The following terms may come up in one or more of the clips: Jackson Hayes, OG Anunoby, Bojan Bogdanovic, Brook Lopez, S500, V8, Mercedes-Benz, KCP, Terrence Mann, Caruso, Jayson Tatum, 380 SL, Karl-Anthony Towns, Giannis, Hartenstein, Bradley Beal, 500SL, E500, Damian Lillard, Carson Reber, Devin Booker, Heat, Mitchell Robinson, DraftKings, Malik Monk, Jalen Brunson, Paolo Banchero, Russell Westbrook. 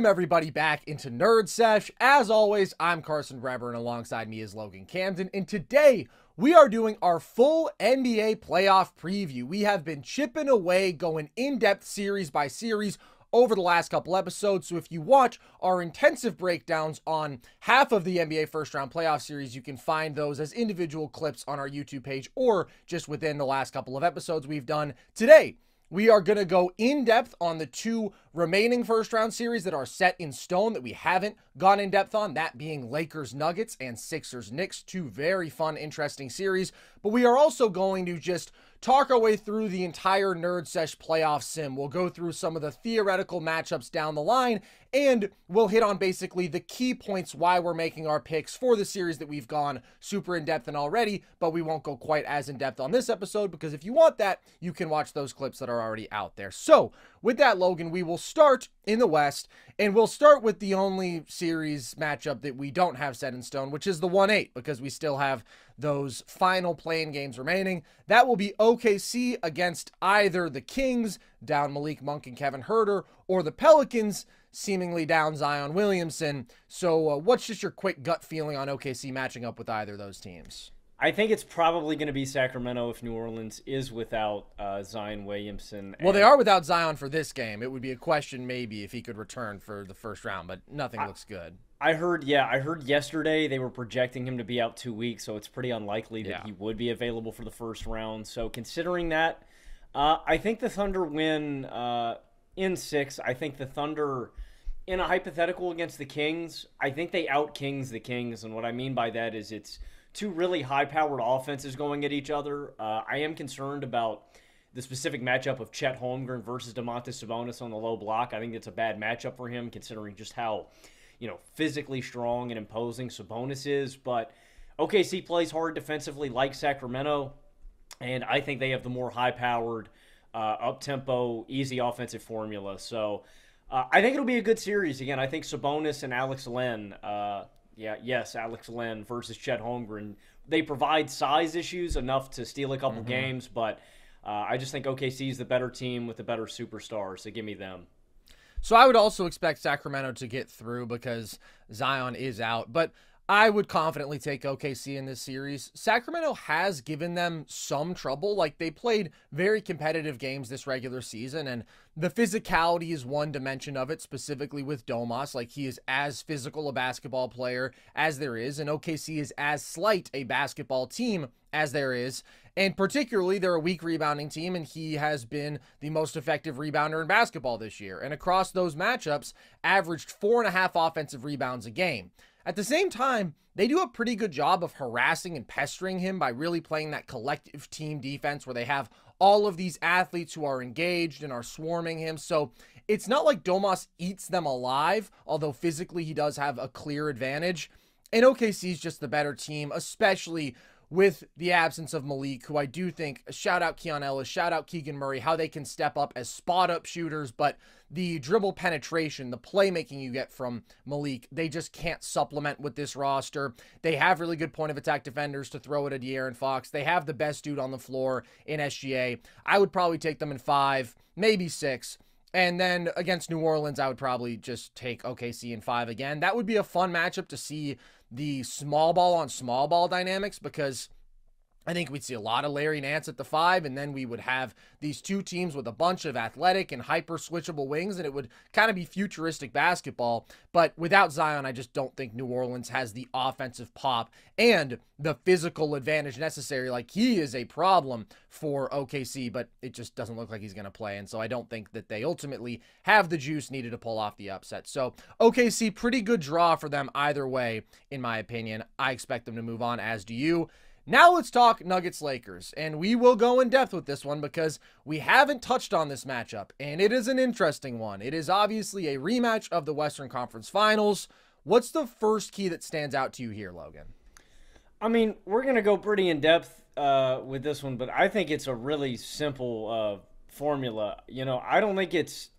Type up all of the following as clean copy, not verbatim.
Welcome everybody back into Nerd Sesh. As always, I'm Carson Reber and alongside me is Logan Camden. And today we are doing our full NBA playoff preview. We have been chipping away, going in-depth series by series over the last couple episodes. So if you watch our intensive breakdowns on half of the NBA first round playoff series, you can find those as individual clips on our YouTube page or just within the last couple of episodes we've done today. We are going to go in-depth on the two remaining first-round series that are set in stone that we haven't gone in-depth on, that being Lakers-Nuggets and Sixers-Knicks, two very fun, interesting series. But we are also going to just talk our way through the entire Nerd Sesh playoff sim. We'll go through some of the theoretical matchups down the line, and we'll hit on basically the key points why we're making our picks for the series that we've gone super in-depth in already, but we won't go quite as in-depth on this episode, because if you want that, you can watch those clips that are already out there. So, with that, Logan, we will start in the West, and we'll start with the only series matchup that we don't have set in stone, which is the 1-8, because we still have those final play-in games remaining. That will be OKC against either the Kings, down Malik Monk and Kevin Huerter, or the Pelicans, seemingly down Zion Williamson. So what's just your quick gut feeling on OKC matching up with either of those teams? I think it's probably going to be Sacramento if New Orleans is without Zion Williamson. Well, they are without Zion for this game. It would be a question maybe if he could return for the first round, but nothing looks good. I heard yesterday they were projecting him to be out 2 weeks, so it's pretty unlikely that he would be available for the first round. So considering that, I think the Thunder win in six. I think the Thunder, in a hypothetical against the Kings, I think they out-Kings the Kings, and what I mean by that is it's two really high-powered offenses going at each other. I am concerned about the specific matchup of Chet Holmgren versus Domantas Sabonis on the low block. I think it's a bad matchup for him, considering just how, you know, physically strong and imposing Sabonis is. But OKC plays hard defensively like Sacramento, and I think they have the more high-powered, up-tempo, easy offensive formula. So I think it'll be a good series. Again, I think Sabonis and Alex Len, Alex Len versus Chet Holmgren, they provide size issues enough to steal a couple games, but I just think OKC is the better team with the better superstars, so give me them. So I would also expect Sacramento to get through because Zion is out, but I would confidently take OKC in this series. Sacramento has given them some trouble. Like, they played very competitive games this regular season, and the physicality is one dimension of it, specifically with Domas. Like, he is as physical a basketball player as there is, and OKC is as slight a basketball team as there is, and particularly they're a weak rebounding team, and he has been the most effective rebounder in basketball this year, and across those matchups averaged 4.5 offensive rebounds a game. At the same time, they do a pretty good job of harassing and pestering him by really playing that collective team defense where they have all of these athletes who are engaged and are swarming him. So it's not like Domas eats them alive, although physically he does have a clear advantage. And OKC is just the better team, especially with the absence of Malik, who I do think, shout out Keon Ellis, shout out Keegan Murray, how they can step up as spot-up shooters, but the dribble penetration, the playmaking you get from Malik, they just can't supplement with this roster. They have really good point-of-attack defenders to throw it at De'Aaron Fox. They have the best dude on the floor in SGA. I would probably take them in 5, maybe 6. And then against New Orleans, I would probably just take OKC in 5 again. That would be a fun matchup to see the small ball on small ball dynamics, because I think we'd see a lot of Larry Nance at the 5, and then we would have these two teams with a bunch of athletic and hyper-switchable wings, and it would kind of be futuristic basketball. But without Zion, I just don't think New Orleans has the offensive pop and the physical advantage necessary. Like, he is a problem for OKC, but it just doesn't look like he's going to play, and so I don't think that they ultimately have the juice needed to pull off the upset. So OKC, pretty good draw for them either way, in my opinion. I expect them to move on, as do you. Now let's talk Nuggets-Lakers, and we will go in depth with this one because we haven't touched on this matchup, and it is an interesting one. It is obviously a rematch of the Western Conference Finals. What's the first key that stands out to you here, Logan? I mean, we're going to go pretty in-depth with this one, but I think it's a really simple formula. You know, I don't think it's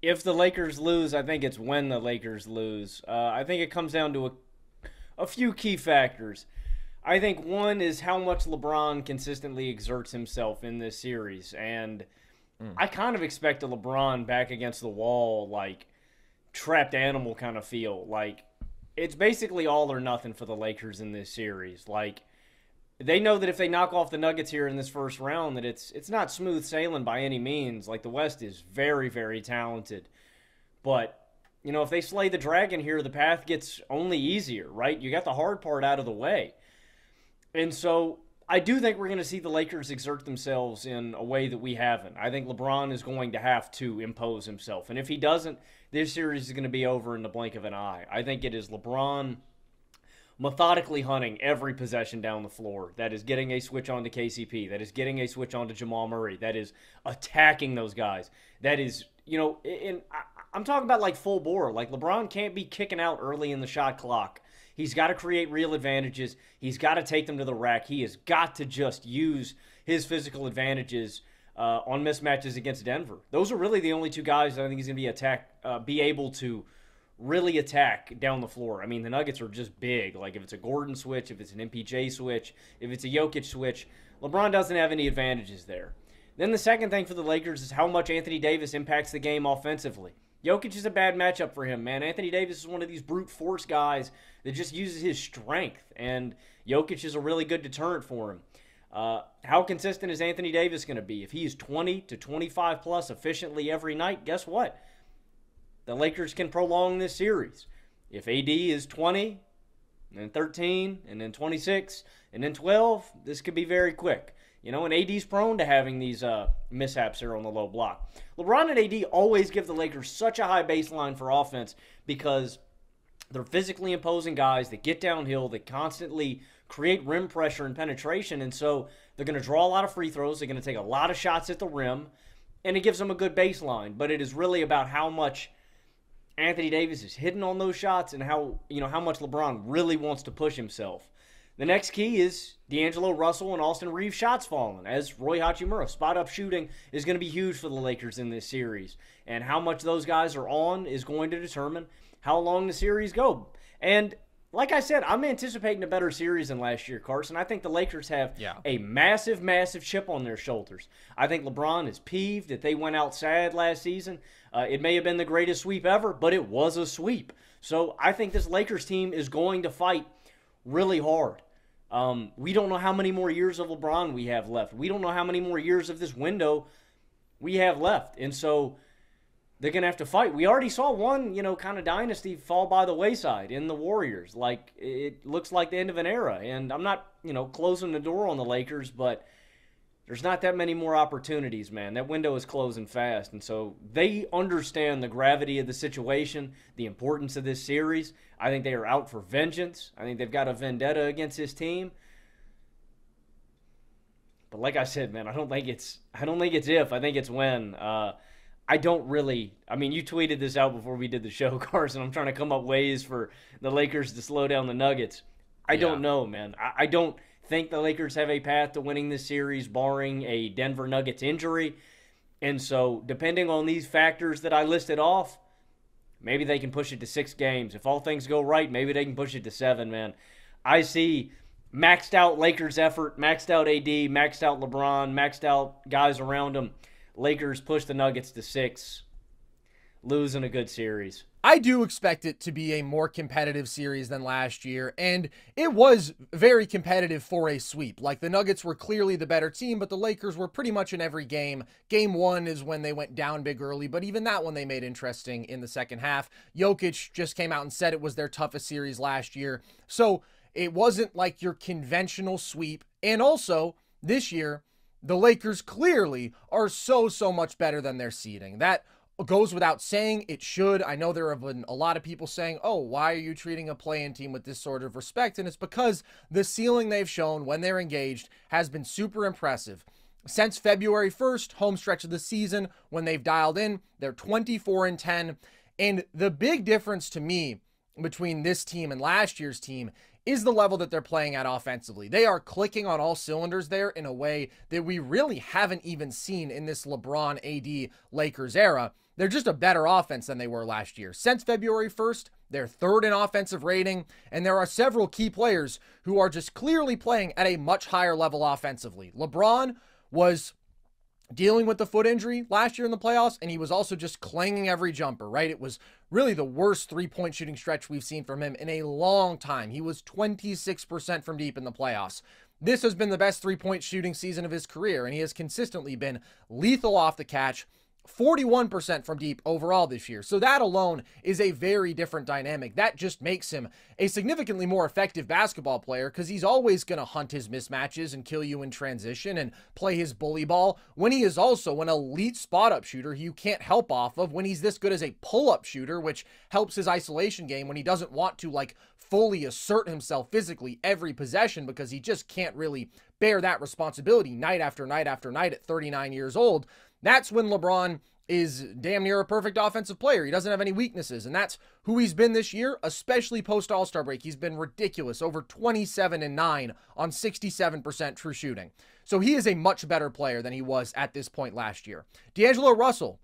if the Lakers lose. I think it's when the Lakers lose. I think it comes down to a few key factors. I think one is how much LeBron consistently exerts himself in this series. And I kind of expect a LeBron back against the wall, like trapped animal kind of feel. Like, it's basically all or nothing for the Lakers in this series. Like, they know that if they knock off the Nuggets here in this first round, that it's not smooth sailing by any means. Like, the West is very, very talented. But, you know, if they slay the dragon here, the path gets only easier, right? You got the hard part out of the way. And so I do think we're going to see the Lakers exert themselves in a way that we haven't. I think LeBron is going to have to impose himself. And if he doesn't, this series is going to be over in the blink of an eye. I think it is LeBron methodically hunting every possession down the floor. That is getting a switch on to KCP. That is getting a switch on to Jamal Murray. That is attacking those guys. That is, you know, and I'm talking about like full bore. Like, LeBron can't be kicking out early in the shot clock. He's got to create real advantages. He's got to take them to the rack. He has got to just use his physical advantages on mismatches against Denver. Those are really the only two guys that I think he's going to be able to really attack down the floor. I mean, the Nuggets are just big. Like, if it's a Gordon switch, if it's an MPJ switch, if it's a Jokic switch, LeBron doesn't have any advantages there. Then the second thing for the Lakers is how much Anthony Davis impacts the game offensively. Jokic is a bad matchup for him, man. Anthony Davis is one of these brute force guys that just uses his strength, and Jokic is a really good deterrent for him. How consistent is Anthony Davis going to be? If he is 20 to 25 plus efficiently every night, guess what? The Lakers can prolong this series. If AD is 20, and then 13, and then 26, and then 12, this could be very quick. You know, and AD's prone to having these mishaps here on the low block. LeBron and AD always give the Lakers such a high baseline for offense because they're physically imposing guys that get downhill, that constantly create rim pressure and penetration, and so they're going to draw a lot of free throws, they're going to take a lot of shots at the rim, and it gives them a good baseline. But it is really about how much Anthony Davis is hitting on those shots and how, you know, how much LeBron really wants to push himself. The next key is D'Angelo Russell and Austin Reeves shots falling, as Rui Hachimura. Spot-up shooting is going to be huge for the Lakers in this series, and how much those guys are on is going to determine how long the series go. And like I said, I'm anticipating a better series than last year, Carson. I think the Lakers have a massive, massive chip on their shoulders. I think LeBron is peeved that they went out sad last season. It may have been the greatest sweep ever, but it was a sweep. So I think this Lakers team is going to fight really hard. We don't know how many more years of LeBron we have left. We don't know how many more years of this window we have left. And so they're going to have to fight. We already saw one, you know, kind of dynasty fall by the wayside in the Warriors. Like, it looks like the end of an era. And I'm not, you know, closing the door on the Lakers, but there's not that many more opportunities, man. That window is closing fast. And so they understand the gravity of the situation, the importance of this series. I think they are out for vengeance. I think they've got a vendetta against this team. But like I said, man, I don't think it's if. I think it's when. I mean, you tweeted this out before we did the show, Carson. I'm trying to come up ways for the Lakers to slow down the Nuggets. I don't know, man. I don't think the Lakers have a path to winning this series barring a Denver Nuggets injury. And so depending on these factors that I listed off, maybe they can push it to 6 games. If all things go right, maybe they can push it to 7, man. I see maxed out Lakers effort, maxed out AD, maxed out LeBron, maxed out guys around them. Lakers push the Nuggets to 6, losing a good series. I do expect it to be a more competitive series than last year, and it was very competitive for a sweep. Like, the Nuggets were clearly the better team, but the Lakers were pretty much in every game. Game 1 is when they went down big early, but even that one they made interesting in the second half. Jokic just came out and said it was their toughest series last year. So it wasn't like your conventional sweep. And also, this year, the Lakers clearly are so much better than their seeding. That goes without saying. It should. I know there have been a lot of people saying, oh, why are you treating a play-in team with this sort of respect? And it's because the ceiling they've shown when they're engaged has been super impressive. Since February 1st, home stretch of the season, when they've dialed in, they're 24-10. And the big difference to me between this team and last year's team is the level that they're playing at offensively. They are clicking on all cylinders there in a way that we really haven't even seen in this LeBron AD Lakers era. They're just a better offense than they were last year. Since February 1st, they're third in offensive rating, and there are several key players who are just clearly playing at a much higher level offensively. LeBron was dealing with the foot injury last year in the playoffs, and he was also just clanging every jumper, right? It was really the worst three-point shooting stretch we've seen from him in a long time. He was 26% from deep in the playoffs. This has been the best three-point shooting season of his career, and he has consistently been lethal off the catch, 41% from deep overall this year. So that alone is a very different dynamic. That just makes him a significantly more effective basketball player because he's always going to hunt his mismatches and kill you in transition and play his bully ball when he is also an elite spot-up shooter you can't help off of, when he's this good as a pull-up shooter, which helps his isolation game when he doesn't want to like fully assert himself physically every possession because he just can't really bear that responsibility night after night after night at 39 years old. That's when LeBron is damn near a perfect offensive player. He doesn't have any weaknesses, and that's who he's been this year, especially post-All-Star break. He's been ridiculous, over 27-9 on 67% true shooting. So he is a much better player than he was at this point last year. D'Angelo Russell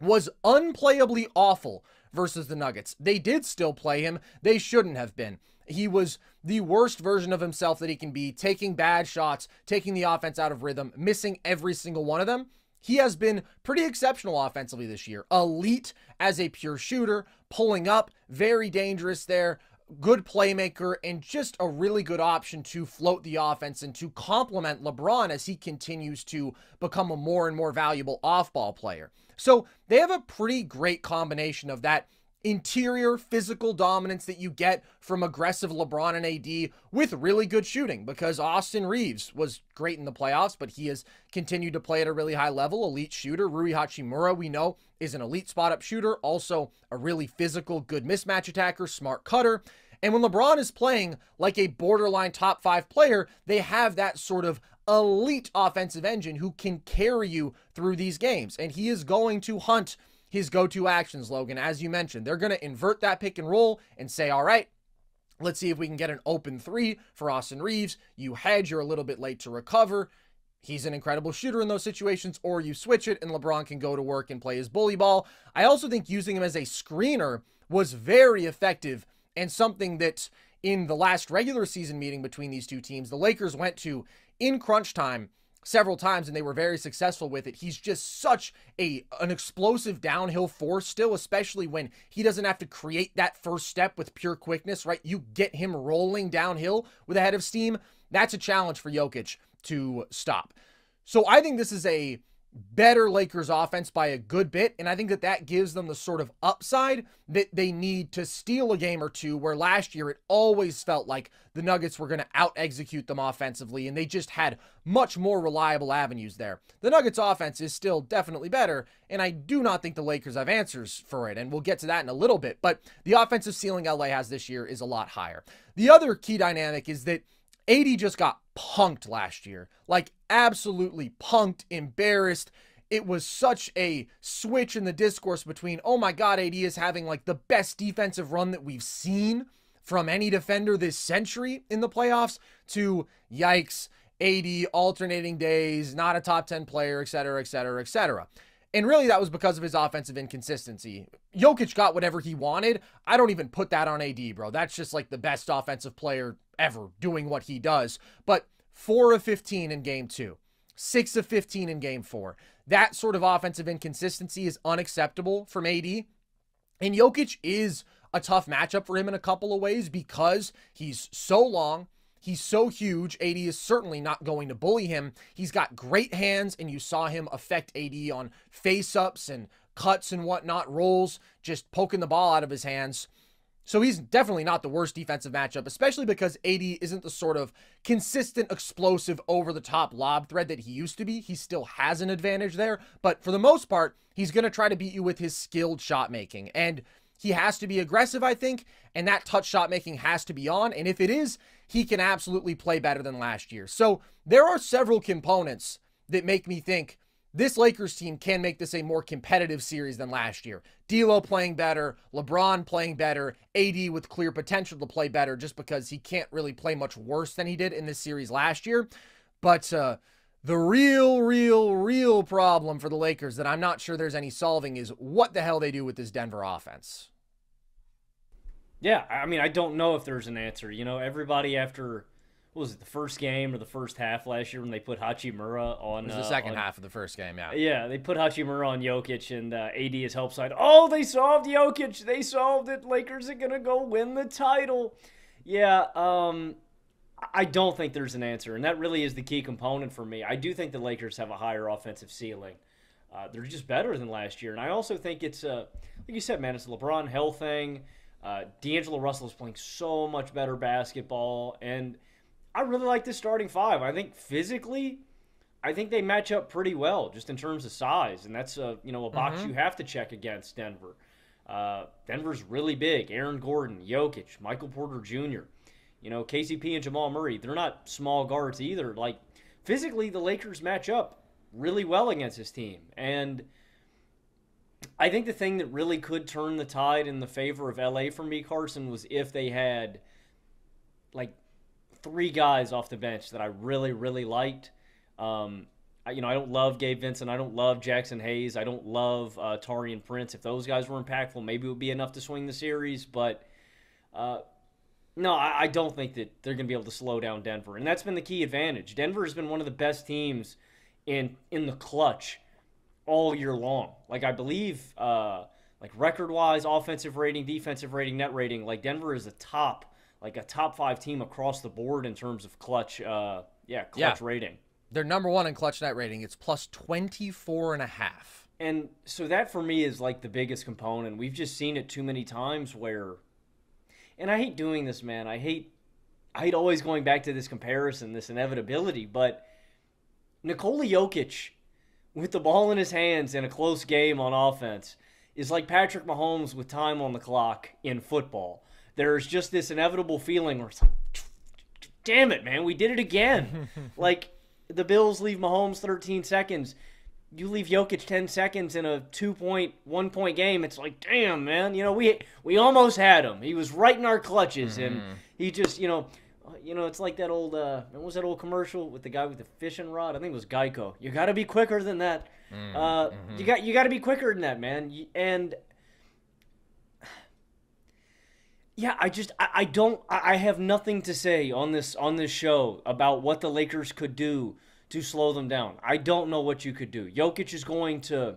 was unplayably awful versus the Nuggets. They did still play him. They shouldn't have been. He was the worst version of himself that he can be, taking bad shots, taking the offense out of rhythm, missing every single one of them. He has been pretty exceptional offensively this year. Elite as a pure shooter, pulling up, very dangerous there, good playmaker, and just a really good option to float the offense and to complement LeBron as he continues to become a more and more valuable off-ball player. So they have a pretty great combination of that interior physical dominance that you get from aggressive LeBron and AD with really good shooting, because Austin Reeves was great in the playoffs, but he has continued to play at a really high level, elite shooter. Rui Hachimura, we know, is an elite spot-up shooter, also a really physical, good mismatch attacker, smart cutter. And when LeBron is playing like a borderline top five player, they have that sort of elite offensive engine who can carry you through these games. And he is going to hunt his go-to actions, Logan, as you mentioned. They're going to invert that pick and roll and say, all right, let's see if we can get an open three for Austin Reeves. You hedge, you're a little bit late to recover. He's an incredible shooter in those situations, or you switch it and LeBron can go to work and play his bully ball. I also think using him as a screener was very effective, and something that in the last regular season meeting between these two teams, the Lakers went to in crunch time several times, and they were very successful with it. He's just such an explosive downhill force still, especially when he doesn't have to create that first step with pure quickness, right? You get him rolling downhill with a head of steam. That's a challenge for Jokic to stop. So I think this is a better Lakers offense by a good bit, and I think that gives them the sort of upside that they need to steal a game or two, where last year it always felt like the Nuggets were going to out-execute them offensively, and they just had much more reliable avenues there. The Nuggets offense is still definitely better, and I do not think the Lakers have answers for it, and we'll get to that in a little bit, but the offensive ceiling LA has this year is a lot higher. The other key dynamic is that AD just got punked last year, like absolutely punked, embarrassed. It was such a switch in the discourse between, oh my God, AD is having like the best defensive run that we've seen from any defender this century in the playoffs, to yikes, AD alternating days, not a top 10 player, et cetera, et cetera, et cetera. And really that was because of his offensive inconsistency. Jokic got whatever he wanted. I don't even put that on AD, bro. That's just like the best offensive player ever doing what he does. But 4 of 15 in game 2, 6 of 15 in game 4. That sort of offensive inconsistency is unacceptable from AD. And Jokic is a tough matchup for him in a couple of ways because he's so long. He's so huge. AD is certainly not going to bully him. He's got great hands, and you saw him affect AD on face-ups and cuts and whatnot, rolls, just poking the ball out of his hands. So he's definitely not the worst defensive matchup, especially because AD isn't the sort of consistent, explosive, over-the-top lob threat that he used to be. He still has an advantage there, but for the most part, he's going to try to beat you with his skilled shot-making, and he has to be aggressive, I think, and that touch shot making has to be on. And if it is, he can absolutely play better than last year. So there are several components that make me think this Lakers team can make this a more competitive series than last year. D'Lo playing better, LeBron playing better, AD with clear potential to play better just because he can't really play much worse than he did in this series last year. But the real problem for the Lakers that I'm not sure there's any solving is what the hell they do with this Denver offense. Yeah, I mean, I don't know if there's an answer. You know, everybody after what was it, the first game or the first half last year when they put Hachimura on... It was the second half of the first game, yeah. Yeah, they put Hachimura on Jokic, and AD is help side. Oh, they solved Jokic. They solved it. Lakers are going to go win the title. Yeah, I don't think there's an answer, and that really is the key component for me. I do think the Lakers have a higher offensive ceiling. They're just better than last year, and I also think it's, like you said, man, it's a LeBron Hill thing. D'Angelo Russell is playing so much better basketball, and I really like this starting five. I think physically, I think they match up pretty well just in terms of size, and that's a box you have to check against Denver. Denver's really big. Aaron Gordon, Jokic, Michael Porter Jr., KCP and Jamal Murray, they're not small guards either. Like, physically, the Lakers match up really well against this team. And I think the thing that really could turn the tide in the favor of LA for me, Carson, was if they had, like, three guys off the bench that I really, really liked. I don't love Gabe Vincent. I don't love Jackson Hayes. I don't love Taurean Prince. If those guys were impactful, maybe it would be enough to swing the series. But, no, I don't think that they're going to be able to slow down Denver. And that's been the key advantage. Denver has been one of the best teams in the clutch all year long. Like, I believe, record-wise, offensive rating, defensive rating, net rating, like, Denver is a top five team across the board in terms of clutch, rating. They're number one in clutch net rating. It's plus 24.5. And so that, for me, is, like, the biggest component. We've just seen it too many times where... And I hate doing this, man. I hate always going back to this comparison, this inevitability. But Nikola Jokic, with the ball in his hands in a close game on offense, is like Patrick Mahomes with time on the clock in football. There's just this inevitable feeling where it's like, damn it, man, we did it again. Like, the Bills leave Mahomes 13 seconds. You leave Jokic 10 seconds in a 1-point game, it's like, damn, man, we almost had him. He was right in our clutches, and he just, it's like that old, what was that old commercial with the guy with the fishing rod? I think it was Geico. You got to be quicker than that. You got to be quicker than that, man. And yeah, I have nothing to say on this show about what the Lakers could do to slow them down. I don't know what you could do. Jokic is going to...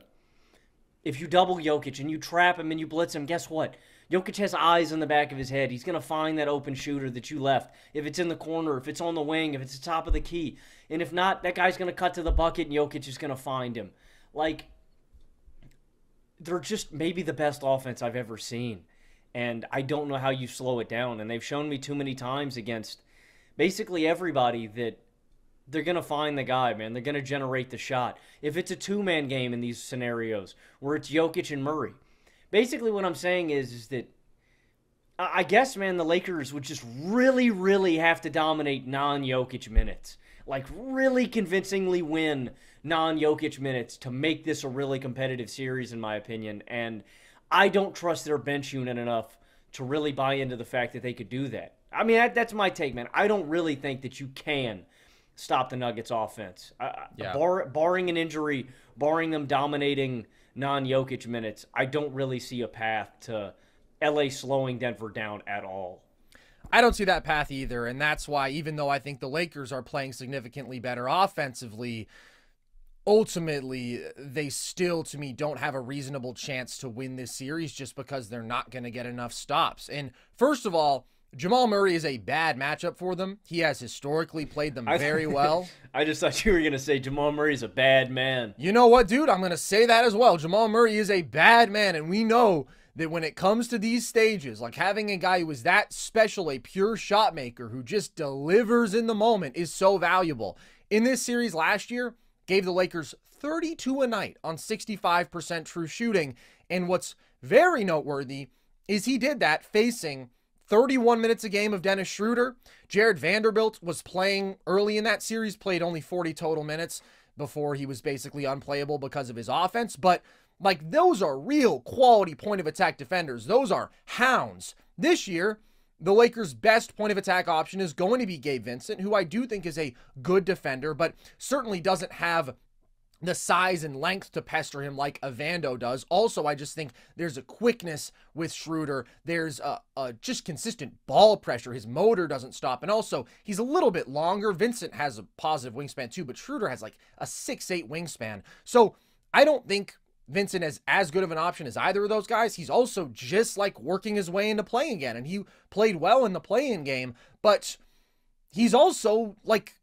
If you double Jokic and you trap him and you blitz him, guess what? Jokic has eyes in the back of his head. He's going to find that open shooter that you left. If it's in the corner, if it's on the wing, if it's the top of the key. And if not, that guy's going to cut to the bucket and Jokic is going to find him. Like, they're just maybe the best offense I've ever seen. And I don't know how you slow it down. And they've shown me too many times against basically everybody that they're going to find the guy, man. They're going to generate the shot. If it's a two-man game in these scenarios where it's Jokic and Murray, basically what I'm saying is that I guess, man, the Lakers would just really, really have to dominate non-Jokic minutes. Like, really convincingly win non-Jokic minutes to make this a really competitive series, in my opinion. And I don't trust their bench unit enough to really buy into the fact that they could do that. I mean, that's my take, man. I don't really think that you can stop the Nuggets offense. Barring an injury, barring them dominating non-Jokic minutes, I don't really see a path to LA slowing Denver down at all. I don't see that path either, and that's why, even though I think the Lakers are playing significantly better offensively, ultimately they still, to me, don't have a reasonable chance to win this series just because they're not going to get enough stops. And first of all, Jamal Murray is a bad matchup for them. He has historically played them very well. I just thought you were going to say Jamal Murray's a bad man. You know what, dude? I'm going to say that as well. Jamal Murray is a bad man, and we know that when it comes to these stages, like, having a guy who is that special, a pure shot maker who just delivers in the moment, is so valuable. In this series last year, gave the Lakers 32 a night on 65% true shooting, and what's very noteworthy is he did that facing 31 minutes a game of Dennis Schroeder. Jared Vanderbilt was playing early in that series, played only 40 total minutes before he was basically unplayable because of his offense. But, like, those are real quality point-of-attack defenders. Those are hounds. This year, the Lakers' best point-of-attack option is going to be Gabe Vincent, who I do think is a good defender, but certainly doesn't have the size and length to pester him like Evando does. Also, I just think there's a quickness with Schroeder. There's a just consistent ball pressure. His motor doesn't stop. And also, he's a little bit longer. Vincent has a positive wingspan too, but Schroeder has like a 6'8" wingspan. So I don't think Vincent is as good of an option as either of those guys. He's also just like working his way into play again. And he played well in the play-in game, but he's also like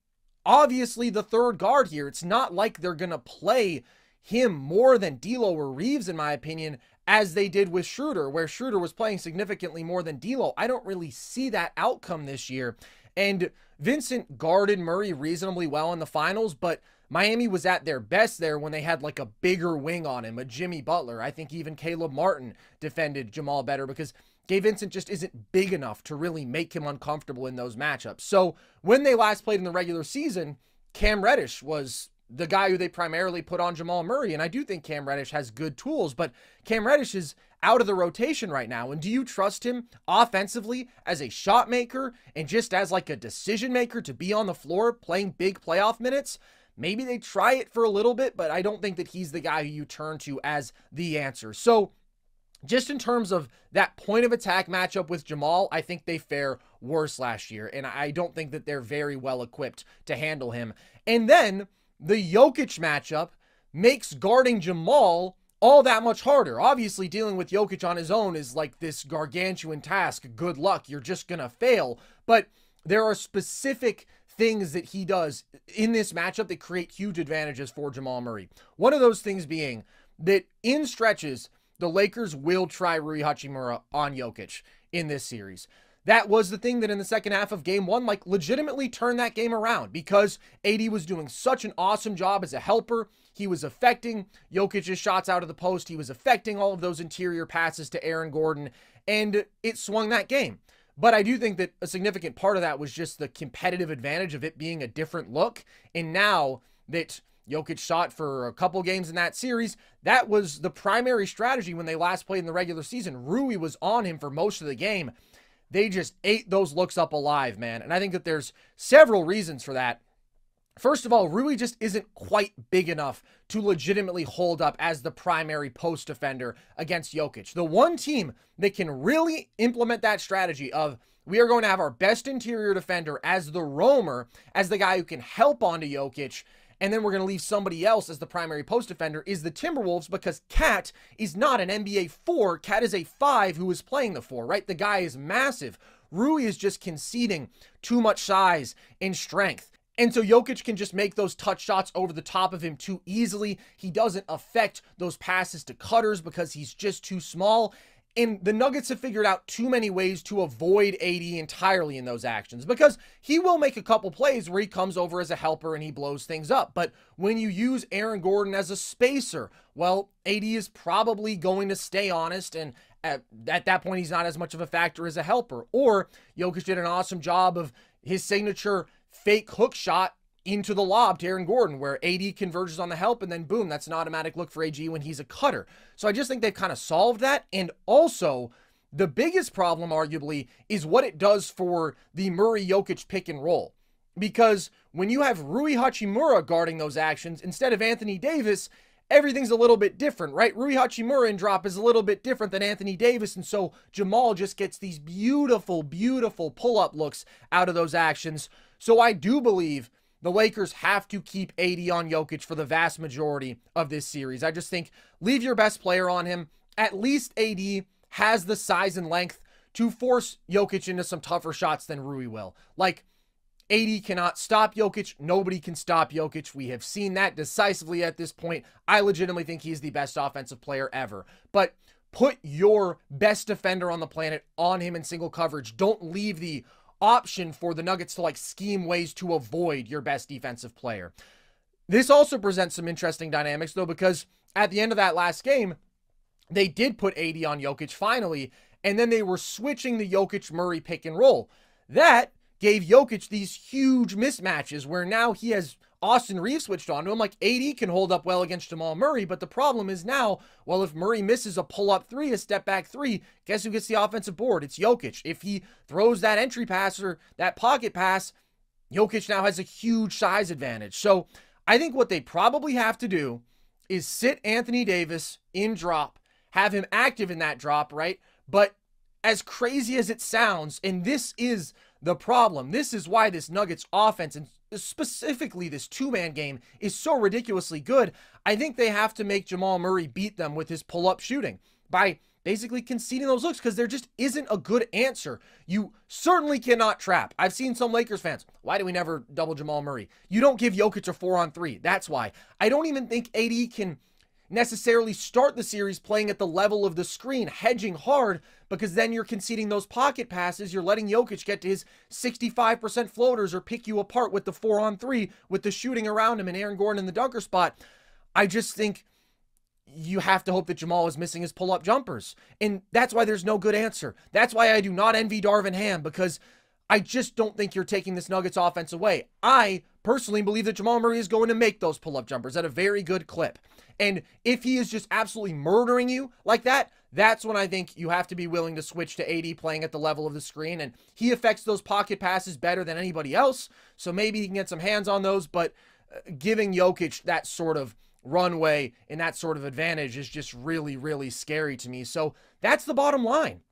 obviously the third guard here. It's not like they're going to play him more than D'Lo or Reeves, in my opinion, as they did with Schroeder, where Schroeder was playing significantly more than D'Lo. I don't really see that outcome this year. And Vincent guarded Murray reasonably well in the finals, but Miami was at their best there when they had like a bigger wing on him, a Jimmy Butler. I think even Caleb Martin defended Jamal better because Gabe Vincent just isn't big enough to really make him uncomfortable in those matchups. So when they last played in the regular season, Cam Reddish was the guy who they primarily put on Jamal Murray. And I do think Cam Reddish has good tools, but Cam Reddish is out of the rotation right now. And do you trust him offensively as a shot maker and just as like a decision maker to be on the floor playing big playoff minutes? Maybe they try it for a little bit, but I don't think that he's the guy who you turn to as the answer. So just in terms of that point of attack matchup with Jamal, I think they fare worse last year, and I don't think that they're very well equipped to handle him. And then the Jokic matchup makes guarding Jamal all that much harder. Obviously, dealing with Jokic on his own is like this gargantuan task. Good luck. You're just going to fail. But there are specific things that he does in this matchup that create huge advantages for Jamal Murray. One of those things being that in stretches, the Lakers will try Rui Hachimura on Jokic in this series. That was the thing that in the second half of game one, like legitimately turned that game around because AD was doing such an awesome job as a helper. He was affecting Jokic's shots out of the post. He was affecting all of those interior passes to Aaron Gordon, and it swung that game. But I do think that a significant part of that was just the competitive advantage of it being a different look. And now that Jokic shot for a couple games in that series, that was the primary strategy when they last played in the regular season. Rui was on him for most of the game. They just ate those looks up alive, man. And I think that there's several reasons for that. First of all, Rui just isn't quite big enough to legitimately hold up as the primary post defender against Jokic. The one team that can really implement that strategy of we are going to have our best interior defender as the roamer, as the guy who can help onto Jokic, and then we're going to leave somebody else as the primary post defender is the Timberwolves, because Cat is not an NBA 4. Cat is a 5 who is playing the 4, right? The guy is massive. Rui is just conceding too much size and strength. And so Jokic can just make those touch shots over the top of him too easily. He doesn't affect those passes to cutters because he's just too small. And the Nuggets have figured out too many ways to avoid AD entirely in those actions, because he will make a couple plays where he comes over as a helper and he blows things up. But when you use Aaron Gordon as a spacer, well, AD is probably going to stay honest, and at that point, he's not as much of a factor as a helper. Or Jokic did an awesome job of his signature fake hook shot into the lob to Aaron Gordon, where AD converges on the help, and then boom, that's an automatic look for AG when he's a cutter. So I just think they've kind of solved that. And also, the biggest problem, arguably, is what it does for the Murray-Jokic pick and roll. Because when you have Rui Hachimura guarding those actions instead of Anthony Davis, everything's a little bit different, right? Rui Hachimura in drop is a little bit different than Anthony Davis, and so Jamal just gets these beautiful, beautiful pull-up looks out of those actions. So I do believe the Lakers have to keep AD on Jokic for the vast majority of this series. I just think leave your best player on him. At least AD has the size and length to force Jokic into some tougher shots than Rui will. Like, AD cannot stop Jokic. Nobody can stop Jokic. We have seen that decisively at this point. I legitimately think he's the best offensive player ever. But put your best defender on the planet on him in single coverage. Don't leave the option for the Nuggets to like scheme ways to avoid your best defensive player. This also presents some interesting dynamics though, because at the end of that last game, they did put AD on Jokic finally, and then they were switching the Jokic-Murray pick and roll. That gave Jokic these huge mismatches where now he has Austin Reeves switched on to him. Like, AD can hold up well against Jamal Murray, but the problem is now, well, if Murray misses a pull-up three, a step-back three, guess who gets the offensive board? It's Jokic. If he throws that entry pass or that pocket pass, Jokic now has a huge size advantage. So I think what they probably have to do is sit Anthony Davis in drop, have him active in that drop, right? But as crazy as it sounds, and this is the problem, this is why this Nuggets offense, and specifically this two-man game, is so ridiculously good, I think they have to make Jamal Murray beat them with his pull-up shooting by basically conceding those looks, because there just isn't a good answer. You certainly cannot trap. I've seen some Lakers fans, why do we never double Jamal Murray? You don't give Jokic a 4-on-3. That's why. I don't even think AD can necessarily start the series playing at the level of the screen, hedging hard, because then you're conceding those pocket passes. You're letting Jokic get to his 65% floaters or pick you apart with the 4-on-3, with the shooting around him and Aaron Gordon in the dunker spot. I just think you have to hope that Jamal is missing his pull-up jumpers. And that's why there's no good answer. That's why I do not envy Darvin Ham, because I just don't think you're taking this Nuggets offense away. I personally believe that Jamal Murray is going to make those pull-up jumpers at a very good clip. And if he is just absolutely murdering you like that, that's when I think you have to be willing to switch to AD playing at the level of the screen. And he affects those pocket passes better than anybody else, so maybe he can get some hands on those. But giving Jokic that sort of runway and that sort of advantage is just really, really scary to me. So that's the bottom line.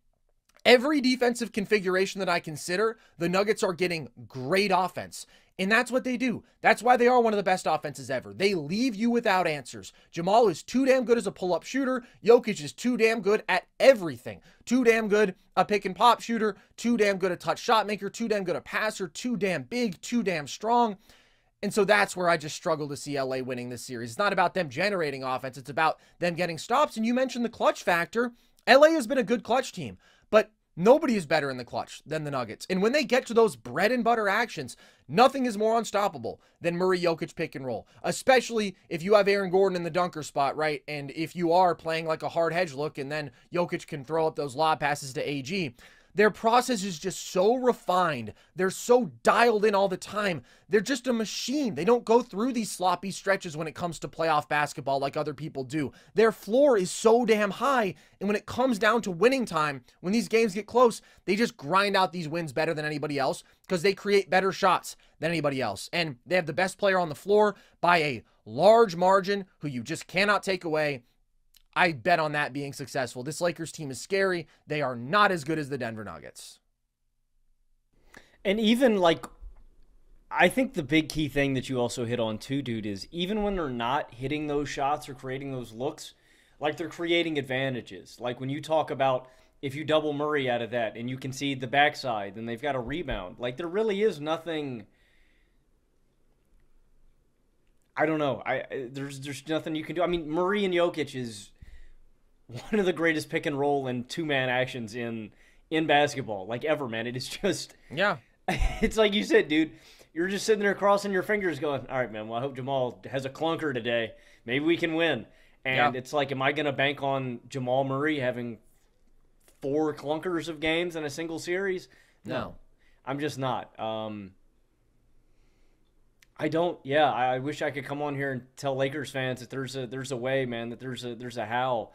Every defensive configuration that I consider, the Nuggets are getting great offense. And that's what they do. That's why they are one of the best offenses ever. They leave you without answers. Jamal is too damn good as a pull-up shooter. Jokic is too damn good at everything. Too damn good a pick-and-pop shooter. Too damn good a touch shot maker. Too damn good a passer. Too damn big. Too damn strong. And so that's where I just struggle to see LA winning this series. It's not about them generating offense. It's about them getting stops. And you mentioned the clutch factor. LA has been a good clutch team, but nobody is better in the clutch than the Nuggets. And when they get to those bread and butter actions, nothing is more unstoppable than Murray Jokic pick and roll, especially if you have Aaron Gordon in the dunker spot, right? And if you are playing like a hard hedge look and then Jokic can throw up those lob passes to AG. Their process is just so refined. They're so dialed in all the time. They're just a machine. They don't go through these sloppy stretches when it comes to playoff basketball like other people do. Their floor is so damn high, and when it comes down to winning time, when these games get close, they just grind out these wins better than anybody else because they create better shots than anybody else. And they have the best player on the floor by a large margin who you just cannot take away. I bet on that being successful. This Lakers team is scary. They are not as good as the Denver Nuggets. And even, like, I think the big key thing that you also hit on too, dude, is even when they're not hitting those shots or creating those looks, like, they're creating advantages. Like, when you talk about if you double Murray out of that and you concede the backside, then they've got a rebound. Like, there really is nothing... I don't know. There's nothing you can do. I mean, Murray and Jokic is... one of the greatest pick and roll and two-man actions in basketball, like, ever, man. It is just... yeah. It's like you said, dude. You're just sitting there crossing your fingers going, all right, man, well, I hope Jamal has a clunker today. Maybe we can win. And yeah, it's like, am I going to bank on Jamal Murray having 4 clunkers of games in a single series? No. I'm just not. I don't... yeah, I wish I could come on here and tell Lakers fans that there's a way, man, that there's a how...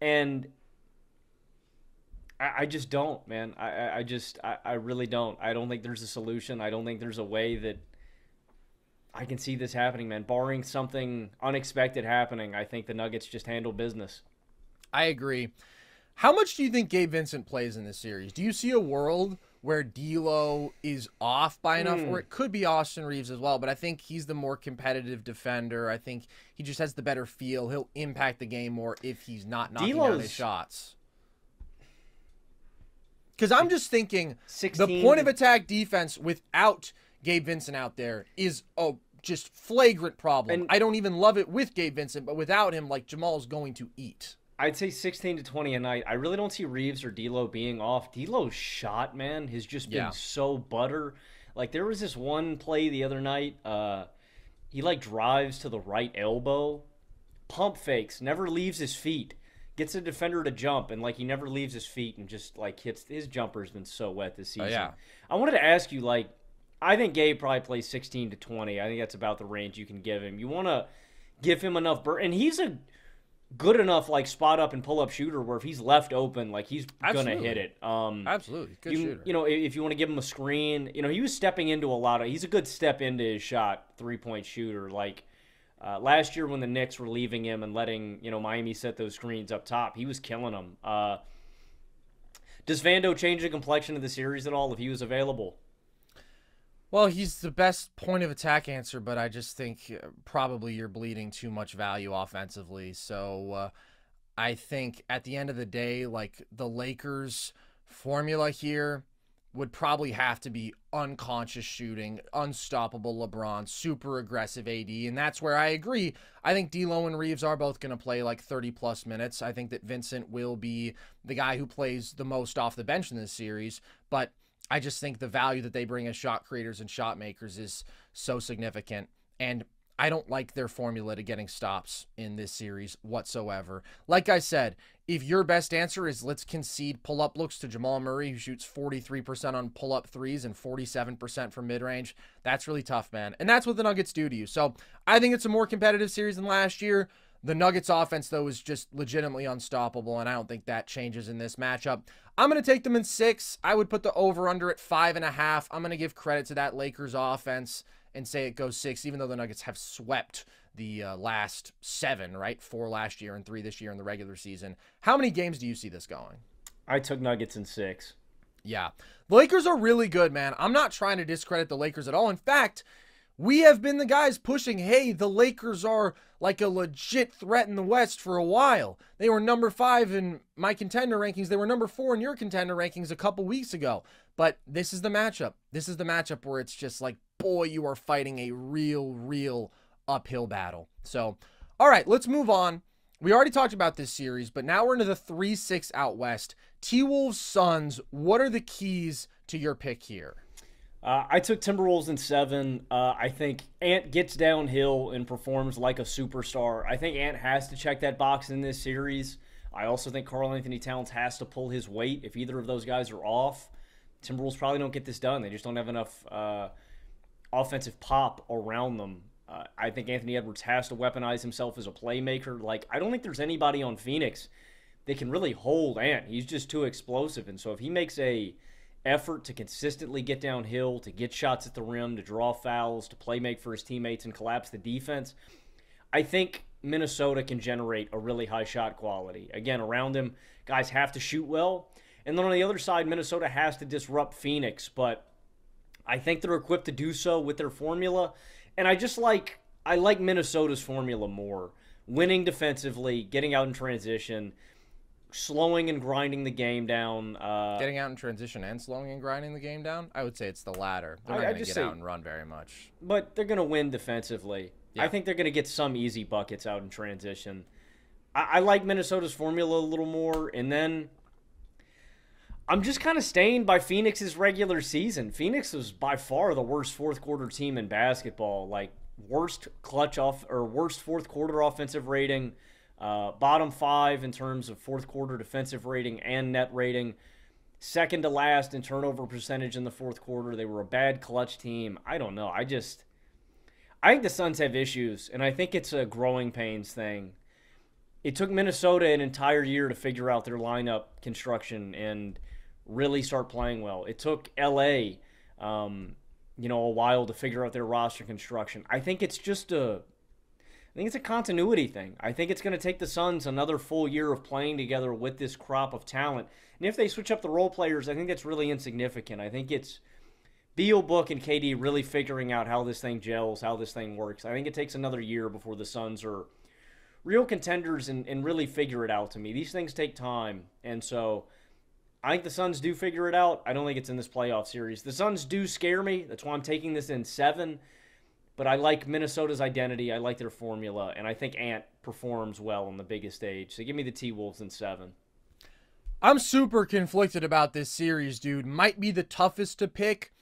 And I just don't, man. I really don't. I don't think there's a solution. I don't think there's a way that I can see this happening, man. Barring something unexpected happening, I think the Nuggets just handle business. I agree. How much do you think Gabe Vincent plays in this series? Do you see a world where D'Lo is off by enough, or it could be Austin Reeves as well, but I think he's the more competitive defender. I think he just has the better feel. He'll impact the game more if he's not knocking down his shots. Because I'm just thinking the point of attack defense without Gabe Vincent out there is a just flagrant problem. And I don't even love it with Gabe Vincent, but without him, like, Jamal's going to eat. I'd say 16 to 20 a night. I really don't see Reeves or D'Lo being off. D'Lo's shot, man, has just been so butter. Like, there was this one play the other night. He, like, drives to the right elbow, pump fakes, never leaves his feet, gets a defender to jump, and, like, he never leaves his feet and just, like, hits. His jumper's been so wet this season. I wanted to ask you, like, I think Gabe probably plays 16 to 20. I think that's about the range you can give him. You want to give him enough burn. And he's a good enough, like, spot up and pull up shooter where if he's left open, like, he's going to hit it. Absolutely. Good shooter. You know, if you want to give him a screen, you know, he was stepping into a lot of, he's a good step into his shot, 3-point shooter. Like, last year when the Knicks were leaving him and letting, you know, Miami set those screens up top, he was killing them. Does Vando change the complexion of the series at all if he was available? Well, he's the best point of attack answer, but I just think probably you're bleeding too much value offensively. So I think at the end of the day, like, the Lakers formula here would probably have to be unconscious shooting, unstoppable LeBron, super aggressive AD, and that's where I agree. I think D'Lo and Reeves are both going to play like 30-plus minutes. I think that Vincent will be the guy who plays the most off the bench in this series, but I just think the value that they bring as shot creators and shot makers is so significant, and I don't like their formula to getting stops in this series whatsoever. Like I said, if your best answer is let's concede pull-up looks to Jamal Murray, who shoots 43% on pull-up threes and 47% from mid-range, that's really tough, man. And that's what the Nuggets do to you. So I think it's a more competitive series than last year. The Nuggets offense, though, is just legitimately unstoppable, and I don't think that changes in this matchup. I'm going to take them in 6. I would put the over-under at 5.5. I'm going to give credit to that Lakers offense and say it goes 6, even though the Nuggets have swept the last 7, right? 4 last year and 3 this year in the regular season. How many games do you see this going? I took Nuggets in 6. Yeah. The Lakers are really good, man. I'm not trying to discredit the Lakers at all. In fact, we have been the guys pushing, hey, the Lakers are like a legit threat in the West for a while. They were number 5 in my contender rankings. They were number 4 in your contender rankings a couple weeks ago. But this is the matchup. This is the matchup where it's just like, boy, you are fighting a real uphill battle. So, all right, let's move on. We already talked about this series, but now we're into the 3-6 out West. T-Wolves, Suns, what are the keys to your pick here? I took Timberwolves in 7. I think Ant gets downhill and performs like a superstar. I think Ant has to check that box in this series. I also think Karl-Anthony Towns has to pull his weight. If either of those guys are off, Timberwolves probably don't get this done. They just don't have enough offensive pop around them. I think Anthony Edwards has to weaponize himself as a playmaker. Like, I don't think there's anybody on Phoenix that can really hold Ant. He's just too explosive. And so if he makes a effort to consistently get downhill, to get shots at the rim, to draw fouls, to play make for his teammates and collapse the defense, I think Minnesota can generate a really high shot quality. Again, around him, guys have to shoot well. And then on the other side, Minnesota has to disrupt Phoenix, but I think they're equipped to do so with their formula. And I like Minnesota's formula more. Winning defensively, getting out in transition, slowing and grinding the game down. Getting out in transition and slowing and grinding the game down? I would say it's the latter. They're not going to get out and run very much. But they're going to win defensively. Yeah. I think they're going to get some easy buckets out in transition. I like Minnesota's formula a little more. And then I'm just kind of stained by Phoenix's regular season. Phoenix was by far the worst fourth-quarter team in basketball. Like, worst clutch off or worst fourth-quarter offensive rating. Bottom 5 in terms of fourth quarter defensive rating and net rating. Second to last in turnover percentage in the fourth quarter. They were a bad clutch team. I don't know. I think the Suns have issues, and I think it's a growing pains thing. It took Minnesota an entire year to figure out their lineup construction and really start playing well. It took LA, a while to figure out their roster construction. I think it's a continuity thing. I think it's going to take the Suns another full year of playing together with this crop of talent. And if they switch up the role players, I think that's really insignificant. I think it's Beal, Book, and KD really figuring out how this thing gels, how this thing works. I think it takes another year before the Suns are real contenders and really figure it out to me. These things take time. And so I think the Suns do figure it out. I don't think it's in this playoff series. The Suns do scare me. That's why I'm taking this in 7. But I like Minnesota's identity. I like their formula. And I think Ant performs well on the biggest stage. So give me the T-Wolves in 7. I'm super conflicted about this series, dude. Might be the toughest to pick.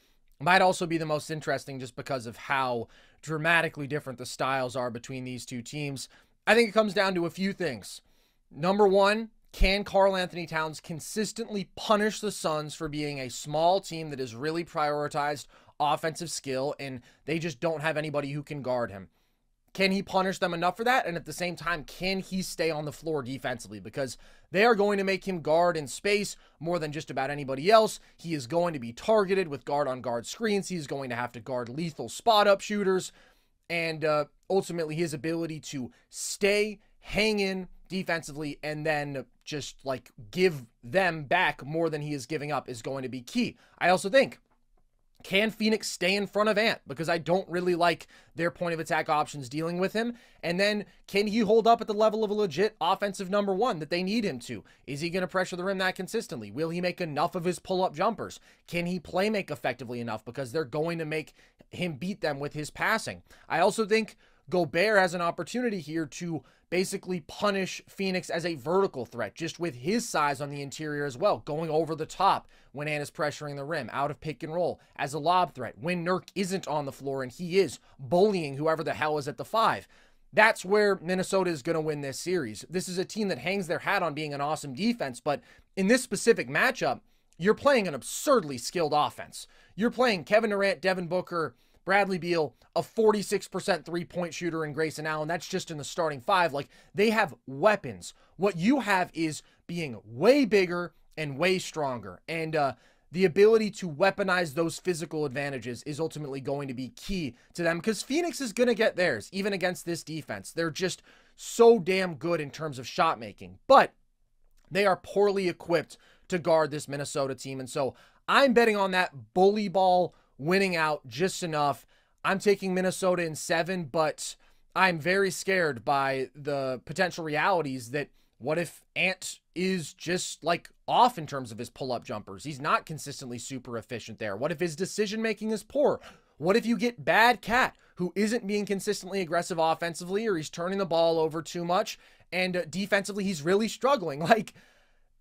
Might also be the most interesting just because of how dramatically different the styles are between these two teams. I think it comes down to a few things. Number one, can Karl-Anthony Towns consistently punish the Suns for being a small team that is really prioritized offensive skill, and they just don't have anybody who can guard him? Can he punish them enough for that? And at the same time, can he stay on the floor defensively? Because they are going to make him guard in space more than just about anybody else. He is going to be targeted with guard-on-guard screens. He's going to have to guard lethal spot-up shooters. And ultimately, his ability to stay, hang in defensively, and then just like give them back more than he is giving up is going to be key. I also think, can Phoenix stay in front of Ant? Because I don't really like their point of attack options dealing with him. And then can he hold up at the level of a legit offensive number one that they need him to? Is he going to pressure the rim that consistently? Will he make enough of his pull-up jumpers? Can he play make effectively enough? Because they're going to make him beat them with his passing. I also think Gobert has an opportunity here to basically punish Phoenix as a vertical threat, just with his size on the interior as well, going over the top when Ant is pressuring the rim, out of pick and roll, as a lob threat, when Nurk isn't on the floor and he is bullying whoever the hell is at the five. That's where Minnesota is going to win this series. This is a team that hangs their hat on being an awesome defense, but in this specific matchup, you're playing an absurdly skilled offense. You're playing Kevin Durant, Devin Booker, Bradley Beal, a 46% three-point shooter in Grayson Allen. That's just in the starting five. Like, they have weapons. What you have is being way bigger and way stronger. And the ability to weaponize those physical advantages is ultimately going to be key to them, because Phoenix is going to get theirs, even against this defense. They're just so damn good in terms of shot making. But they are poorly equipped to guard this Minnesota team. And so I'm betting on that bully ball winning out just enough. I'm taking Minnesota in 7, but I'm very scared by the potential realities that what if Ant is just like off in terms of his pull-up jumpers? He's not consistently super efficient there. What if his decision-making is poor? What if you get bad Cat, who isn't being consistently aggressive offensively, or he's turning the ball over too much, and defensively he's really struggling? Like,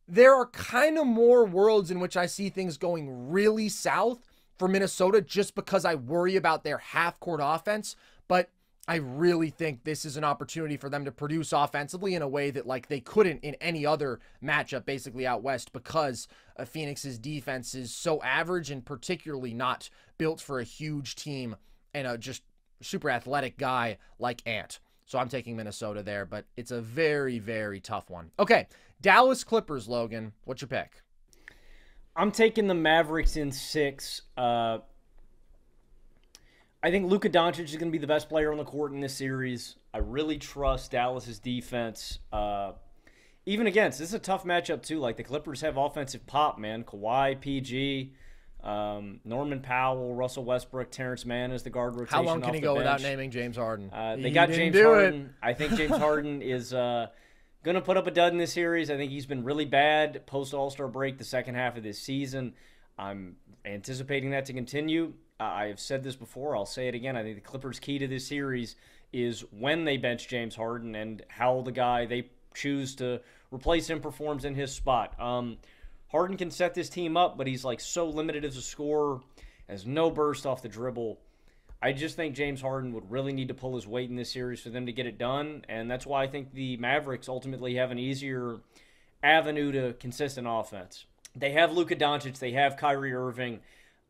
there are kind of more worlds in which I see things going really south for Minnesota, just because I worry about their half-court offense. But I really think this is an opportunity for them to produce offensively in a way that, like, they couldn't in any other matchup basically out west, because Phoenix's defense is so average and particularly not built for a huge team and a just super athletic guy like Ant. So I'm taking Minnesota there, but it's a very, very tough one. Okay, Dallas Clippers, Logan, what's your pick? I'm taking the Mavericks in 6. I think Luka Doncic is going to be the best player on the court in this series. I really trust Dallas's defense. Even against, this is a tough matchup too. Like, the Clippers have offensive pop, man. Kawhi, PG, Norman Powell, Russell Westbrook, Terrence Mann is the guard rotation. How long can he go without naming James Harden? They got James Harden. I think James Harden is going to put up a dud in this series. I think he's been really bad post-All-Star break the second half of this season. I'm anticipating that to continue. I have said this before. I'll say it again. I think the Clippers' key to this series is when they bench James Harden and how the guy they choose to replace him performs in his spot. Harden can set this team up, but he's like so limited as a scorer, has no burst off the dribble. I just think James Harden would really need to pull his weight in this series for them to get it done, and that's why I think the Mavericks ultimately have an easier avenue to consistent offense. They have Luka Doncic. They have Kyrie Irving.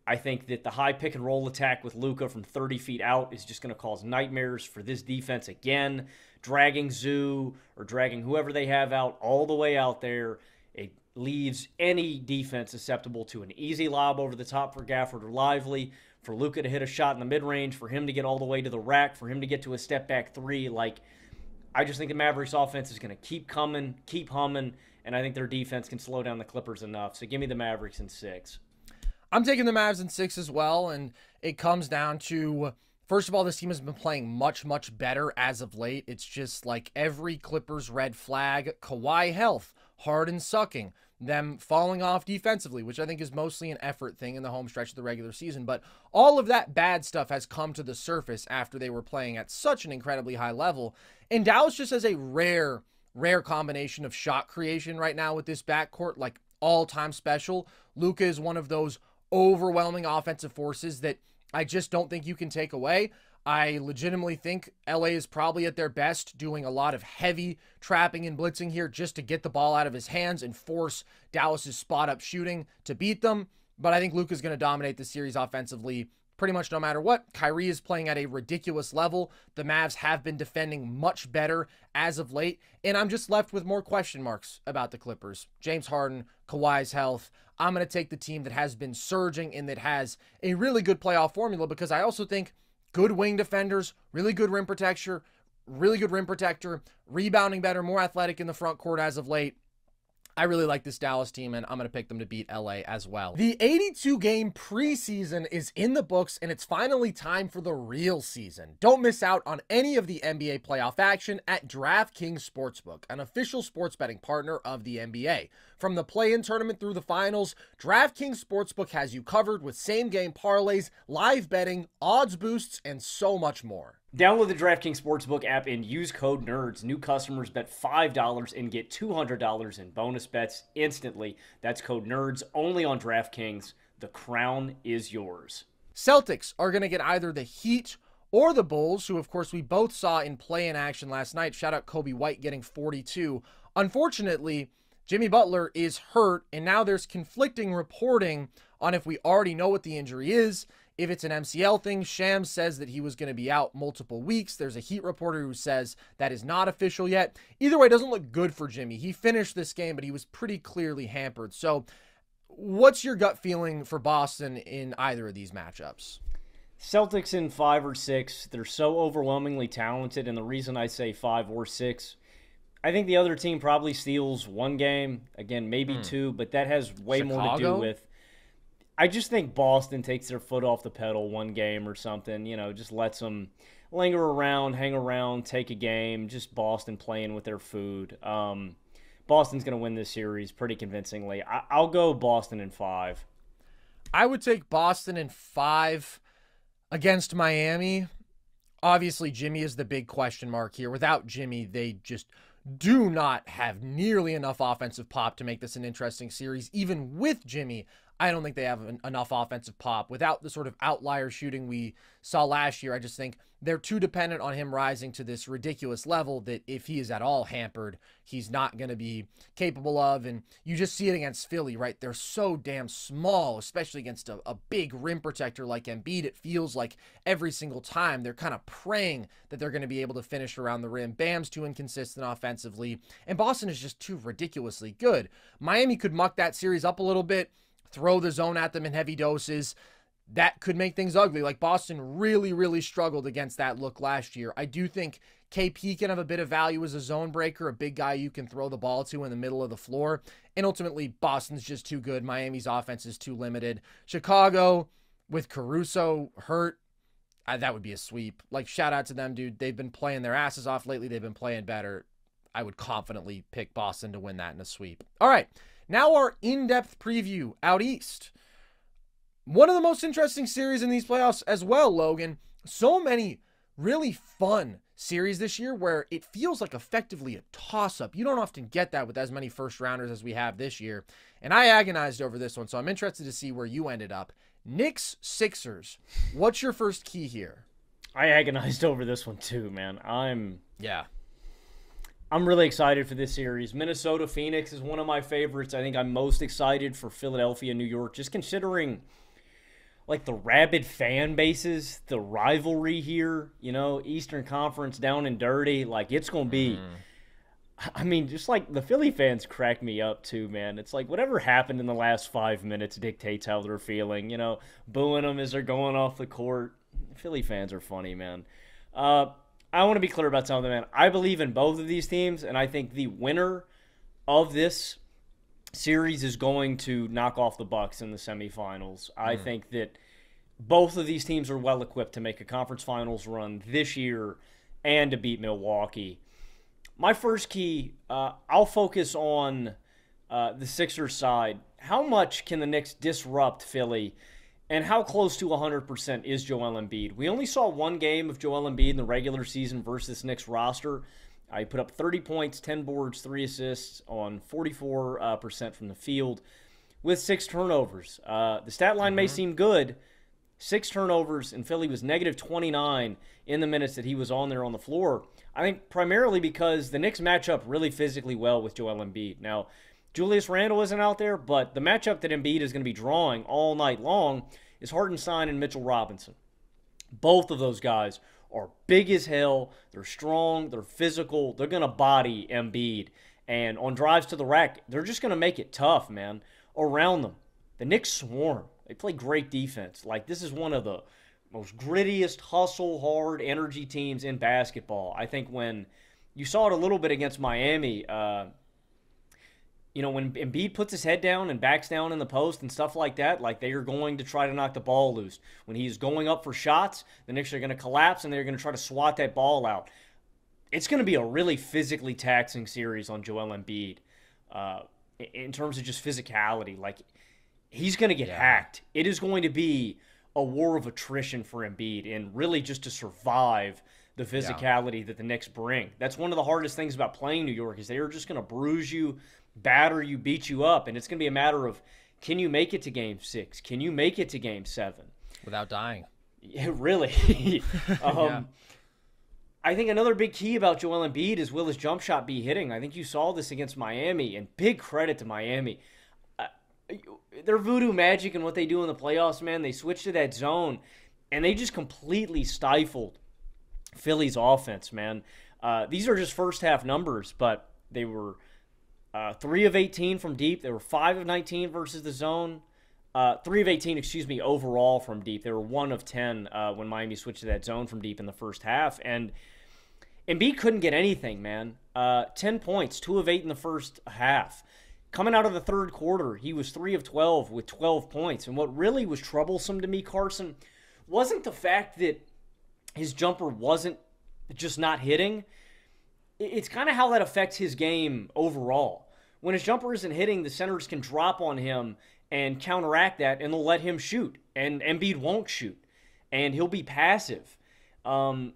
I think that the high pick-and-roll attack with Luka from 30 feet out is just going to cause nightmares for this defense again, dragging Zoo or dragging whoever they have out all the way out there. It leaves any defense susceptible to an easy lob over the top for Gafford or Lively, for Luka to hit a shot in the mid-range, for him to get all the way to the rack, for him to get to a step-back three. Like, I just think the Mavericks offense is going to keep coming, keep humming, and I think their defense can slow down the Clippers enough. So give me the Mavericks in 6. I'm taking the Mavs in 6 as well, and it comes down to, first of all, this team has been playing much, much better as of late. It's just like every Clippers red flag, Kawhi health, Harden sucking, them falling off defensively, which I think is mostly an effort thing in the home stretch of the regular season. But all of that bad stuff has come to the surface after they were playing at such an incredibly high level. And Dallas just has a rare, rare combination of shot creation right now with this backcourt, like all-time special. Luka is one of those overwhelming offensive forces that I just don't think you can take away. I legitimately think LA is probably at their best doing a lot of heavy trapping and blitzing here just to get the ball out of his hands and force Dallas's spot-up shooting to beat them. But I think Luka's going to dominate the series offensively pretty much no matter what. Kyrie is playing at a ridiculous level. The Mavs have been defending much better as of late, and I'm just left with more question marks about the Clippers. James Harden, Kawhi's health. I'm going to take the team that has been surging and that has a really good playoff formula, because I also think good wing defenders, really good rim protector, rebounding better, more athletic in the front court as of late. I really like this Dallas team, and I'm going to pick them to beat LA as well. The 82-game preseason is in the books, and it's finally time for the real season. Don't miss out on any of the NBA playoff action at DraftKings Sportsbook, an official sports betting partner of the NBA. From the play-in tournament through the finals, DraftKings Sportsbook has you covered with same-game parlays, live betting, odds boosts, and so much more. Download the DraftKings Sportsbook app and use code NERDS. New customers bet $5 and get $200 in bonus bets instantly. That's code NERDS only on DraftKings. The crown is yours. Celtics are going to get either the Heat or the Bulls, who, of course, we both saw in play-in action last night. Shout out Kobe White getting 42. Unfortunately, Jimmy Butler is hurt, and now there's conflicting reporting on if we already know what the injury is. If it's an MCL thing, Shams says that he was going to be out multiple weeks. There's a Heat reporter who says that is not official yet. Either way, it doesn't look good for Jimmy. He finished this game, but he was pretty clearly hampered. So what's your gut feeling for Boston in either of these matchups? Celtics in 5 or 6. They're so overwhelmingly talented, and the reason I say 5 or 6, I think the other team probably steals one game, again, maybe two, but that has way more to do with... I just think Boston takes their foot off the pedal one game or something, you know, just lets them linger around, hang around, take a game, just Boston playing with their food. Boston's going to win this series pretty convincingly. I'll go Boston in 5. I would take Boston in 5 against Miami. Obviously, Jimmy is the big question mark here. Without Jimmy, they just do not have nearly enough offensive pop to make this an interesting series. Even with Jimmy, I don't think they have enough offensive pop. Without the sort of outlier shooting we saw last year, I just think they're too dependent on him rising to this ridiculous level that if he is at all hampered, he's not going to be capable of. And you just see it against Philly, right? They're so damn small, especially against a big rim protector like Embiid. It feels like every single time they're kind of praying that they're going to be able to finish around the rim. Bam's too inconsistent offensively, and Boston is just too ridiculously good. Miami could muck that series up a little bit, throw the zone at them in heavy doses. That could make things ugly. Like, Boston really, really struggled against that look last year. I do think KP can have a bit of value as a zone breaker, a big guy you can throw the ball to in the middle of the floor. And ultimately, Boston's just too good. Miami's offense is too limited. Chicago, with Caruso hurt, that would be a sweep. Like, shout out to them, dude. They've been playing their asses off lately. They've been playing better. I would confidently pick Boston to win that in a sweep. All right. Now our in-depth preview out east. One of the most interesting series in these playoffs as well, Logan. So many really fun series this year where it feels like effectively a toss-up. You don't often get that with as many first-rounders as we have this year. And I agonized over this one, so I'm interested to see where you ended up. Knicks, Sixers. What's your first key here? I agonized over this one too, man. I'm really excited for this series. Minnesota, Phoenix is one of my favorites. I think I'm most excited for Philadelphia, New York, just considering like the rabid fan bases, the rivalry here, you know, Eastern Conference down and dirty. Like, it's going to be, I mean, just like the Philly fans crack me up too, man. It's like whatever happened in the last 5 minutes dictates how they're feeling, you know, booing them as they're going off the court. Philly fans are funny, man. I want to be clear about something, man. I believe in both of these teams, and I think the winner of this series is going to knock off the Bucks in the semifinals. I think that both of these teams are well-equipped to make a conference finals run this year and to beat Milwaukee. My first key, I'll focus on the Sixers side. How much can the Knicks disrupt Philly? And how close to 100% is Joel Embiid? We only saw one game of Joel Embiid in the regular season versus Knicks roster. He put up 30 points, 10 boards, 3 assists on 44% from the field with 6 turnovers. The stat line may seem good. 6 turnovers, and Philly was negative 29 in the minutes that he was on there on the floor. I think primarily because the Knicks match up really physically well with Joel Embiid. Now, Julius Randle isn't out there, but the matchup that Embiid is going to be drawing all night long is Hartenstein and Mitchell Robinson. Both of those guys are big as hell. They're strong. They're physical. They're going to body Embiid. And on drives to the rack, they're just going to make it tough, man, around them. The Knicks swarm. They play great defense. Like, this is one of the most grittiest, hustle, hard energy teams in basketball. I think when you saw it a little bit against Miami, you know, when Embiid puts his head down and backs down in the post and stuff like that, like, they are going to try to knock the ball loose. When he's going up for shots, the Knicks are going to collapse, and they're going to try to swat that ball out. It's going to be a really physically taxing series on Joel Embiid in terms of just physicality. Like, he's going to get hacked. It is going to be a war of attrition for Embiid, and really just to survive the physicality that the Knicks bring. That's one of the hardest things about playing New York, is they are just going to bruise you, batter you, beat you up, and it's going to be a matter of, can you make it to Game 6? Can you make it to Game 7? Without dying. Yeah, really. I think another big key about Joel Embiid is, will his jump shot be hitting? I think you saw this against Miami, and big credit to Miami. They're voodoo magic in what they do in the playoffs, man. They switch to that zone, and they just completely stifled Philly's offense, man. These are just first-half numbers, but they were 3 of 18 from deep. They were 5 of 19 versus the zone. 3 of 18, excuse me, overall from deep. They were 1 of 10 when Miami switched to that zone from deep in the first half. And Embiid couldn't get anything, man. 10 points, 2 of 8 in the first half. Coming out of the third quarter, he was 3 of 12 with 12 points. And what really was troublesome to me, Carson, wasn't the fact that his jumper wasn't just not hitting. It's kind of how that affects his game overall. When his jumper isn't hitting, the centers can drop on him and counteract that, and they'll let him shoot. And Embiid won't shoot. And he'll be passive. And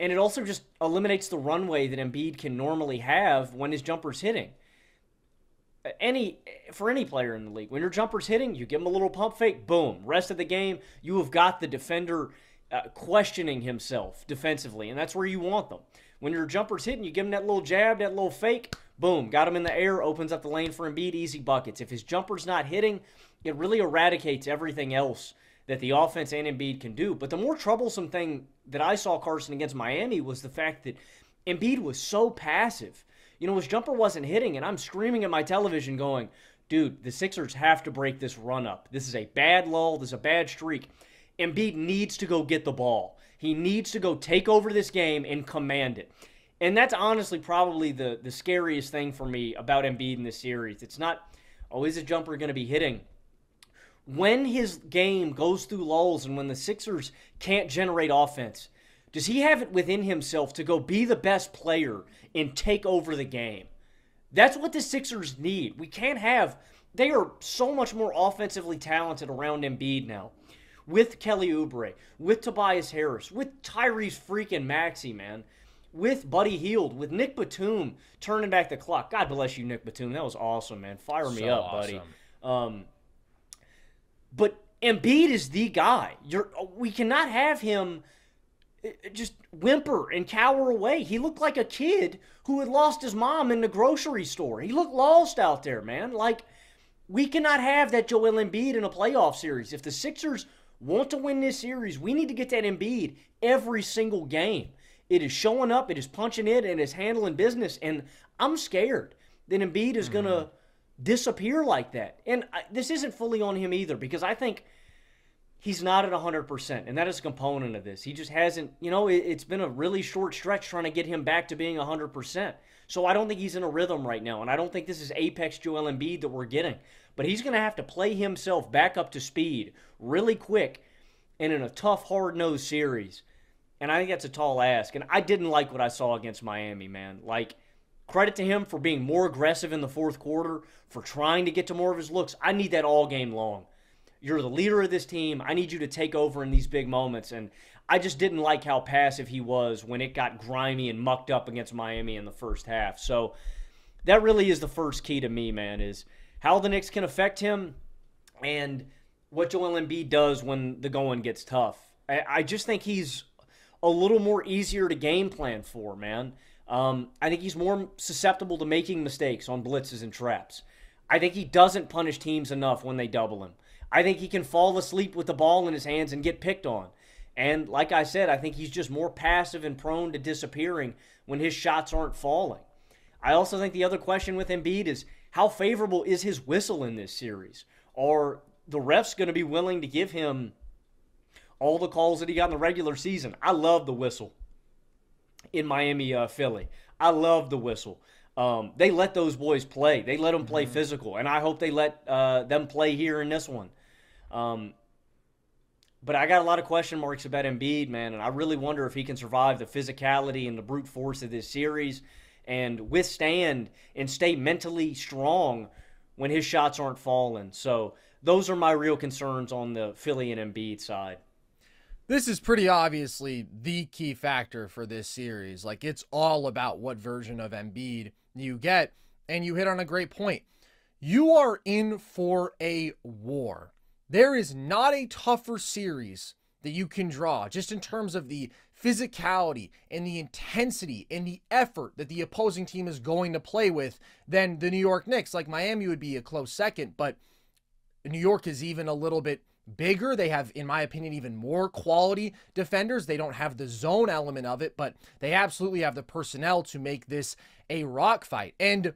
it also just eliminates the runway that Embiid can normally have when his jumper's hitting. For any player in the league, when your jumper's hitting, you give him a little pump fake, boom. Rest of the game, you have got the defender questioning himself defensively, and that's where you want them. When your jumper's hitting, you give him that little jab, that little fake, boom, got him in the air, opens up the lane for Embiid, easy buckets. If his jumper's not hitting, it really eradicates everything else that the offense and Embiid can do. But the more troublesome thing that I saw, Carson, against Miami was the fact that Embiid was so passive. You know, his jumper wasn't hitting, and I'm screaming at my television going, dude, the Sixers have to break this run up. This is a bad lull. This is a bad streak. Embiid needs to go get the ball. He needs to go take over this game and command it. And that's honestly probably the scariest thing for me about Embiid in this series. It's not, oh, is a jumper going to be hitting? When his game goes through lulls and when the Sixers can't generate offense, does he have it within himself to go be the best player and take over the game? That's what the Sixers need. We can't have – they are so much more offensively talented around Embiid now. With Kelly Oubre, with Tobias Harris, with Tyrese freaking Maxey, man, with Buddy Hield, with Nick Batum turning back the clock. God bless you, Nick Batum. That was awesome, man. Fire me up, buddy. But Embiid is the guy. We cannot have him – just whimper and cower away. He looked like a kid who had lost his mom in the grocery store. He looked lost out there, man. Like, we cannot have that Joel Embiid in a playoff series. If the Sixers want to win this series, we need to get that Embiid every single game. It is showing up, it is punching in, and it's handling business. And I'm scared that Embiid is going to disappear like that. And this isn't fully on him either, because I think he's not at 100%, and that is a component of this. He just hasn't, you know, it's been a really short stretch trying to get him back to being 100%. So I don't think he's in a rhythm right now, and I don't think this is apex Joel Embiid that we're getting. But he's going to have to play himself back up to speed really quick and in a tough, hard-nosed series. And I think that's a tall ask. And I didn't like what I saw against Miami, man. Like, credit to him for being more aggressive in the fourth quarter, for trying to get to more of his looks. I need that all game long. You're the leader of this team. I need you to take over in these big moments. And I just didn't like how passive he was when it got grimy and mucked up against Miami in the first half. So that really is the first key to me, man, is how the Knicks can affect him and what Joel Embiid does when the going gets tough. I just think he's a little more easier to game plan for, man. I think he's more susceptible to making mistakes on blitzes and traps. I think he doesn't punish teams enough when they double him. I think he can fall asleep with the ball in his hands and get picked on. And like I said, I think he's just more passive and prone to disappearing when his shots aren't falling. I also think the other question with Embiid is, how favorable is his whistle in this series? Are the refs going to be willing to give him all the calls that he got in the regular season? I love the whistle in Miami, Philly. I love the whistle. They let those boys play. They let them play physical, and I hope they let them play here in this one. But I got a lot of question marks about Embiid, man, and I really wonder if he can survive the physicality and the brute force of this series and withstand and stay mentally strong when his shots aren't falling. So those are my real concerns on the Philly and Embiid side. This is pretty obviously the key factor for this series. Like, it's all about what version of Embiid you get, and you hit on a great point. You are in for a war. There is not a tougher series that you can draw just in terms of the physicality and the intensity and the effort that the opposing team is going to play with than the New York Knicks. Like, Miami would be a close second, but New York is even a little bit bigger. They have, in my opinion, even more quality defenders. They don't have the zone element of it, but they absolutely have the personnel to make this a rock fight. And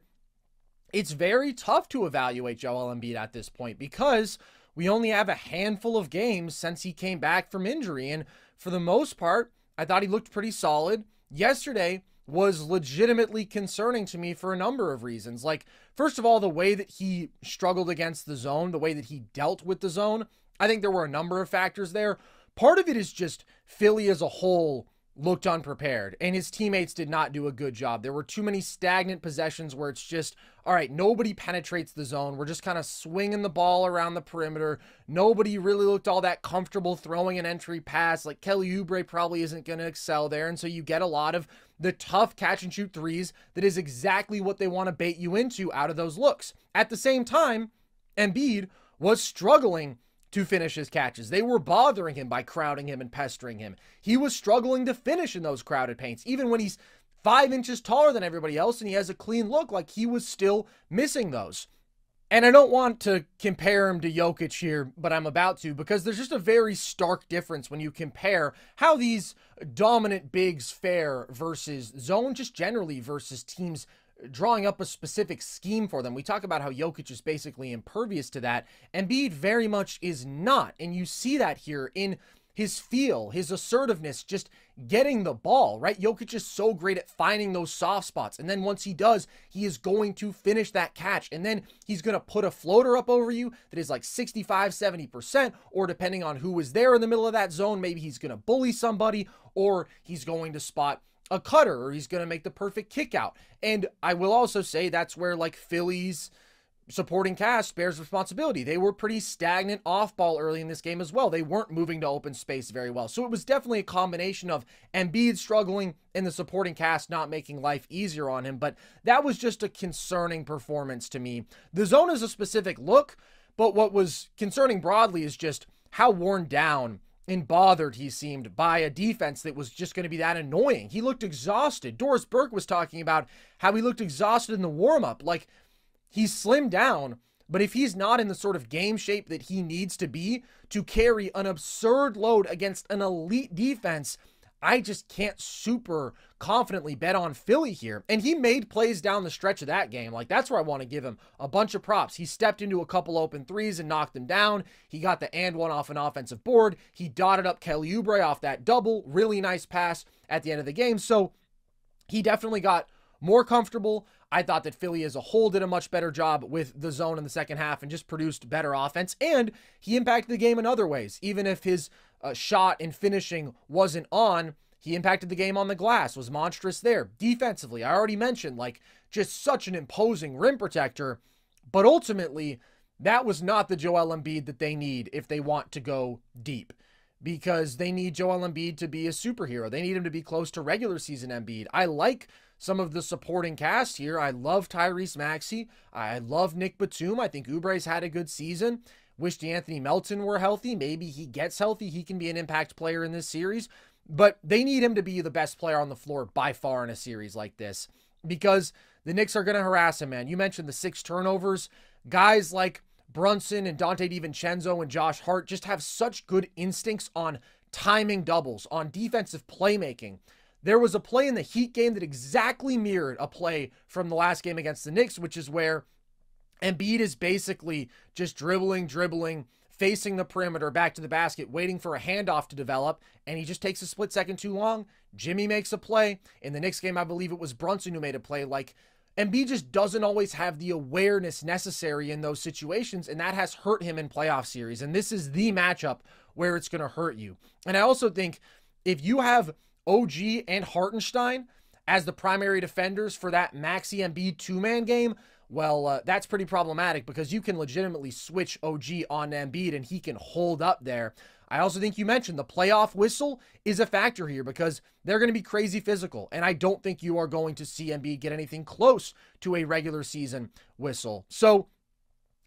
it's very tough to evaluate Joel Embiid at this point because we only have a handful of games since he came back from injury. And for the most part, I thought he looked pretty solid. Yesterday was legitimately concerning to me for a number of reasons. Like, first of all, the way that he struggled against the zone, the way that he dealt with the zone, I think there were a number of factors there. Part of it is just Philly as a whole looked unprepared, and his teammates did not do a good job. There were too many stagnant possessions where it's just, all right, nobody penetrates the zone. We're just kind of swinging the ball around the perimeter. Nobody really looked all that comfortable throwing an entry pass. Like, Kelly Oubre probably isn't going to excel there, and so you get a lot of the tough catch-and-shoot threes that is exactly what they want to bait you into out of those looks. At the same time, Embiid was struggling to finish his catches. They were bothering him by crowding him and pestering him. He was struggling to finish in those crowded paints. Even when he's 5 inches taller than everybody else and he has a clean look, like, he was still missing those. And I don't want to compare him to Jokic here, but I'm about to, because there's just a very stark difference when you compare how these dominant bigs fare versus zone, just generally versus teams drawing up a specific scheme for them. We talk about how Jokic is basically impervious to that. Embiid very much is not. And you see that here in his feel, his assertiveness, just getting the ball, right? Jokic is so great at finding those soft spots. And then once he does, he is going to finish that catch. And then he's going to put a floater up over you that is like 65, 70%, or depending on who was there in the middle of that zone, maybe he's going to bully somebody, or he's going to spot a cutter, or he's going to make the perfect kick out. And I will also say that's where, like, Philly's supporting cast bears responsibility. They were pretty stagnant off ball early in this game as well. They weren't moving to open space very well. So it was definitely a combination of Embiid struggling and the supporting cast not making life easier on him. But that was just a concerning performance to me. The zone is a specific look, but what was concerning broadly is just how worn down and bothered he seemed by a defense that was just going to be that annoying. He looked exhausted. Doris Burke was talking about how he looked exhausted in the warm-up. Like, he's slimmed down, but if he's not in the sort of game shape that he needs to be to carry an absurd load against an elite defense, I just can't super confidently bet on Philly here. And he made plays down the stretch of that game. Like, that's where I want to give him a bunch of props. He stepped into a couple open threes and knocked them down. He got the and one off an offensive board. He dotted up Kelly Oubre off that double. Really nice pass at the end of the game. So he definitely got more comfortable. I thought that Philly as a whole did a much better job with the zone in the second half and just produced better offense. And he impacted the game in other ways. Even if his shot and finishing wasn't on, he impacted the game on the glass, was monstrous there. Defensively, I already mentioned, like, just such an imposing rim protector. But ultimately, that was not the Joel Embiid that they need if they want to go deep, because they need Joel Embiid to be a superhero. They need him to be close to regular season Embiid. I like some of the supporting cast here. I love Tyrese Maxey. I love Nick Batum. I think Oubre's had a good season. Wish DeAnthony Melton were healthy. Maybe he gets healthy. He can be an impact player in this series, but they need him to be the best player on the floor by far in a series like this, because the Knicks are going to harass him, man. You mentioned the 6 turnovers. Guys like Brunson and Dante DiVincenzo and Josh Hart just have such good instincts on timing doubles, on defensive playmaking. There was a play in the Heat game that exactly mirrored a play from the last game against the Knicks, which is where Embiid is basically just dribbling, facing the perimeter back to the basket, waiting for a handoff to develop, and he just takes a split second too long. Jimmy makes a play. In the Knicks game, I believe it was Brunson who made a play. Like, Embiid just doesn't always have the awareness necessary in those situations, and that has hurt him in playoff series. And this is the matchup where it's going to hurt you. And I also think if you have OG and Hartenstein as the primary defenders for that Maxi Embiid two-man game, well, that's pretty problematic because you can legitimately switch OG on Embiid and he can hold up there. I also think you mentioned the playoff whistle is a factor here because they're going to be crazy physical, and I don't think you are going to see Embiid get anything close to a regular season whistle. So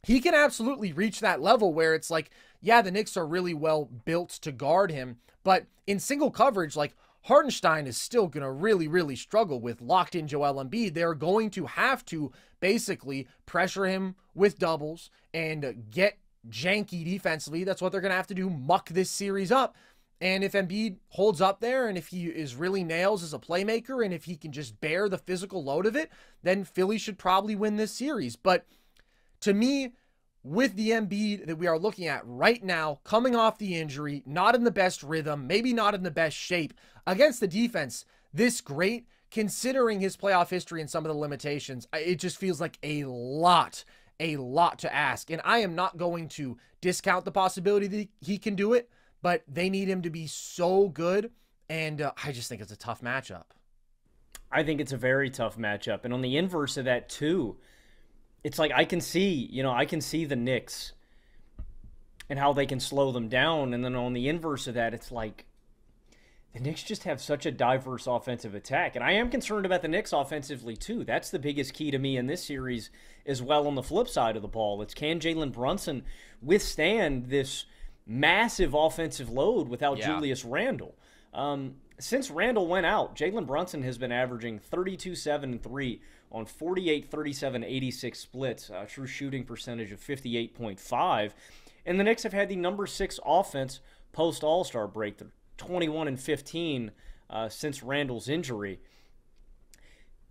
he can absolutely reach that level where it's like, yeah, the Knicks are really well built to guard him, but in single coverage, like, Hartenstein is still going to really struggle with locked-in Joel Embiid. They're going to have to basically pressure him with doubles and get janky defensively. That's what they're going to have to do, muck this series up. And if Embiid holds up there and if he is really nails as a playmaker and if he can just bear the physical load of it, then Philly should probably win this series. But to me, with the Embiid that we are looking at right now, coming off the injury, not in the best rhythm, maybe not in the best shape, against the defense this great, considering his playoff history and some of the limitations, it just feels like a lot to ask. And I am not going to discount the possibility that he can do it, but they need him to be so good, and I just think it's a tough matchup. I think it's a very tough matchup. And on the inverse of that, too, it's like I can see, you know, I can see the Knicks and how they can slow them down. And then on the inverse of that, it's like the Knicks just have such a diverse offensive attack. And I am concerned about the Knicks offensively, too. That's the biggest key to me in this series as well on the flip side of the ball. It's can Jalen Brunson withstand this massive offensive load without Julius Randle? Since Randle went out, Jalen Brunson has been averaging 32, 7, and 3 on 48, 37, 86 splits, a true shooting percentage of 58.5. And the Knicks have had the #6 offense post-All-Star break. They're 21 and 15 since Randle's injury.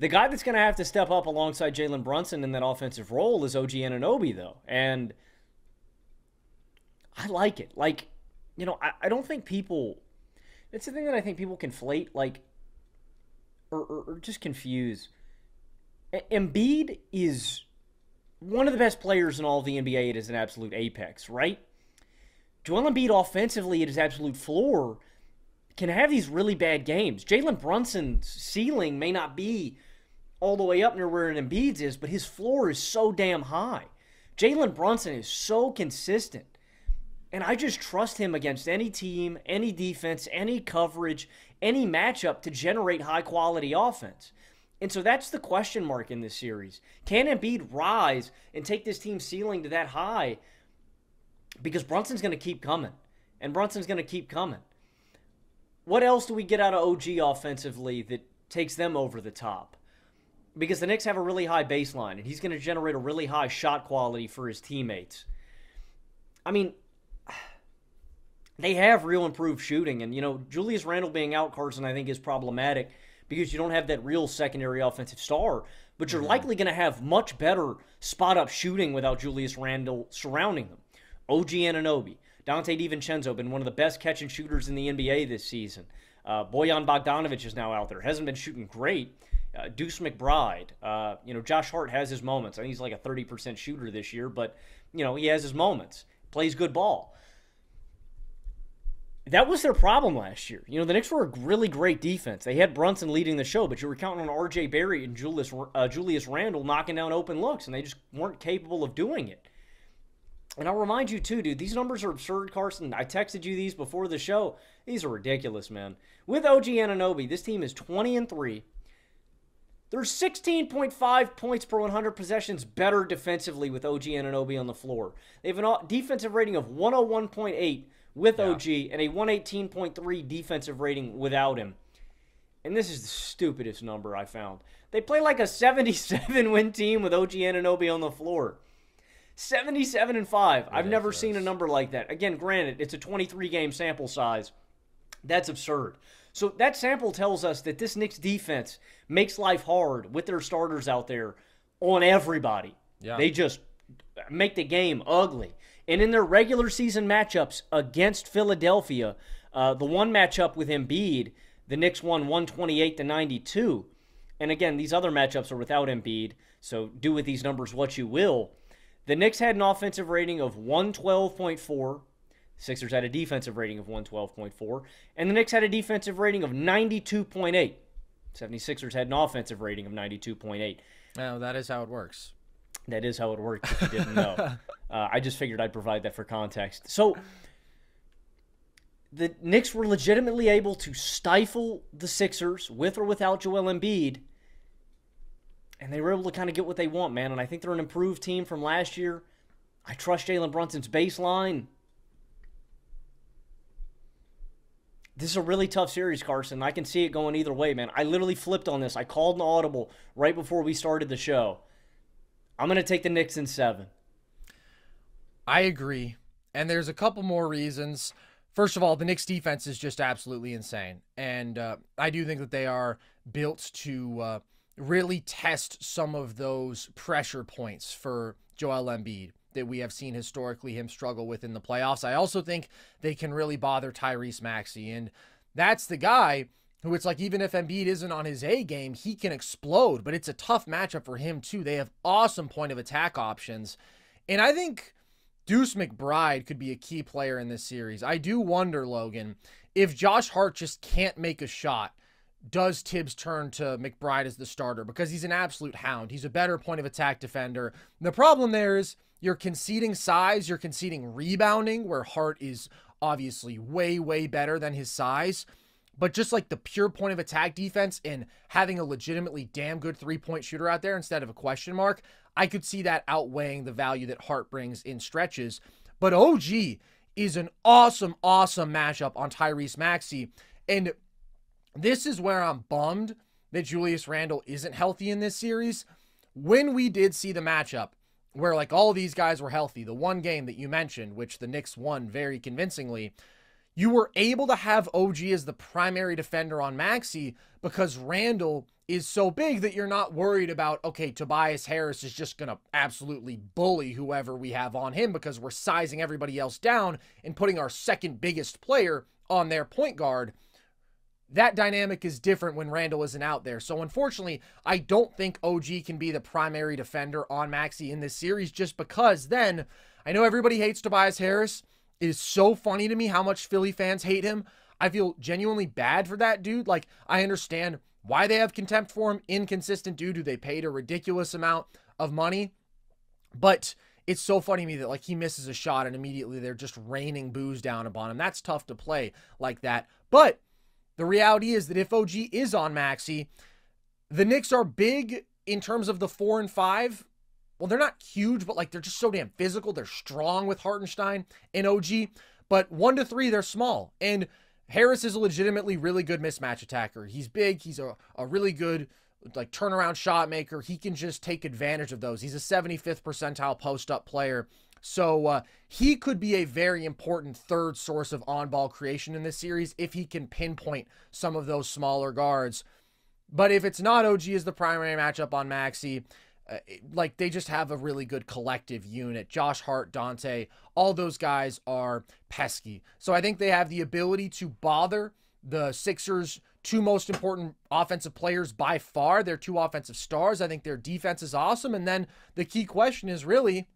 The guy that's going to have to step up alongside Jalen Brunson in that offensive role is OG Anunoby, though. And I like it. Like, you know, I don't think people... It's the thing that I think people conflate, like, or just confuse. Embiid is one of the best players in all of the NBA. It is an absolute apex, right? Joel Embiid offensively at his absolute floor can have these really bad games. Jalen Brunson's ceiling may not be all the way up near where an Embiid's is, but his floor is so damn high. Jalen Brunson is so consistent. And I just trust him against any team, any defense, any coverage, any matchup to generate high-quality offense. And so that's the question mark in this series. Can Embiid rise and take this team's ceiling to that high? Because Brunson's going to keep coming. And Brunson's going to keep coming. What else do we get out of OG offensively that takes them over the top? Because the Knicks have a really high baseline, and he's going to generate a really high shot quality for his teammates. I mean... They have real improved shooting, and, you know, Julius Randle being out, Carson, I think is problematic because you don't have that real secondary offensive star, but you're likely going to have much better spot-up shooting without Julius Randle surrounding them. OG Anunoby, Dante DiVincenzo, been one of the best catch-and-shooters in the NBA this season. Bojan Bogdanovic is now out there. Hasn't been shooting great. Deuce McBride, you know, Josh Hart has his moments. I think he's like a 30% shooter this year, but, you know, he has his moments. Plays good ball. That was their problem last year. You know, the Knicks were a really great defense. They had Brunson leading the show, but you were counting on R.J. Barrett and Julius Randle knocking down open looks, and they just weren't capable of doing it. And I'll remind you, too, dude, these numbers are absurd, Carson. I texted you these before the show. These are ridiculous, man. With OG Anunoby, this team is 20-3. They're 16.5 points per 100 possessions better defensively with OG Anunoby on the floor. They have a defensive rating of 101.8, with OG and a 118.3 defensive rating without him. And this is the stupidest number I found. They play like a 77-win team with OG Anunoby on the floor. 77-5. I've never seen a number like that. Again, granted, it's a 23-game sample size. That's absurd. So that sample tells us that this Knicks defense makes life hard with their starters out there on everybody. Yeah. They just make the game ugly. And in their regular season matchups against Philadelphia, the one matchup with Embiid, the Knicks won 128-92. And again, these other matchups are without Embiid, so do with these numbers what you will. The Knicks had an offensive rating of 112.4. Sixers had a defensive rating of 112.4. And the Knicks had a defensive rating of 92.8. 76ers had an offensive rating of 92.8. Now, that is how it works. That is how it works if you didn't know. I just figured I'd provide that for context. So the Knicks were legitimately able to stifle the Sixers with or without Joel Embiid, and they were able to kind of get what they want, man. And I think they're an improved team from last year. I trust Jalen Brunson's baseline. This is a really tough series, Carson. I can see it going either way, man. I literally flipped on this. I called an audible right before we started the show. I'm going to take the Knicks in 7. I agree. And there's a couple more reasons. First of all, the Knicks defense is just absolutely insane. And I do think that they are built to really test some of those pressure points for Joel Embiid that we have seen historically him struggle with in the playoffs. I also think they can really bother Tyrese Maxey. And that's the guy who it's like, even if Embiid isn't on his A game, he can explode. But it's a tough matchup for him, too. They have awesome point of attack options. And I think Deuce McBride could be a key player in this series. I do wonder, Logan, if Josh Hart just can't make a shot, does Tibbs turn to McBride as the starter? Because he's an absolute hound. He's a better point of attack defender. And the problem there is you're conceding size, you're conceding rebounding, where Hart is obviously way, way better than his size. But just like the pure point of attack defense and having a legitimately damn good three-point shooter out there instead of a question mark, I could see that outweighing the value that Hart brings in stretches. But OG is an awesome, awesome matchup on Tyrese Maxey. And this is where I'm bummed that Julius Randle isn't healthy in this series. When we did see the matchup where like all these guys were healthy, the one game that you mentioned, which the Knicks won very convincingly, you were able to have OG as the primary defender on Maxey because Randle is so big that you're not worried about, okay, Tobias Harris is just going to absolutely bully whoever we have on him because we're sizing everybody else down and putting our second biggest player on their point guard. That dynamic is different when Randle isn't out there. So unfortunately, I don't think OG can be the primary defender on Maxey in this series just because then, I know everybody hates Tobias Harris. It is so funny to me how much Philly fans hate him. I feel genuinely bad for that dude. Like, I understand why they have contempt for him. Inconsistent dude who they paid a ridiculous amount of money. But it's so funny to me that, like, he misses a shot and immediately they're just raining boos down upon him. That's tough to play like that. But the reality is that if OG is on Maxey, the Knicks are big in terms of the 4 and 5. Well, they're not huge, but like they're just so damn physical. They're strong with Hartenstein and OG, but 1 to 3, they're small. And Harris is a legitimately really good mismatch attacker. He's big. He's a really good like turnaround shot maker. He can just take advantage of those. He's a 75th percentile post-up player. So he could be a very important third source of on-ball creation in this series if he can pinpoint some of those smaller guards. But if it's not OG as the primary matchup on Maxey, like they just have a really good collective unit. Josh Hart, Dante, all those guys are pesky. So I think they have the ability to bother the Sixers' two most important offensive players by far, their two offensive stars. I think their defense is awesome. And then the key question is really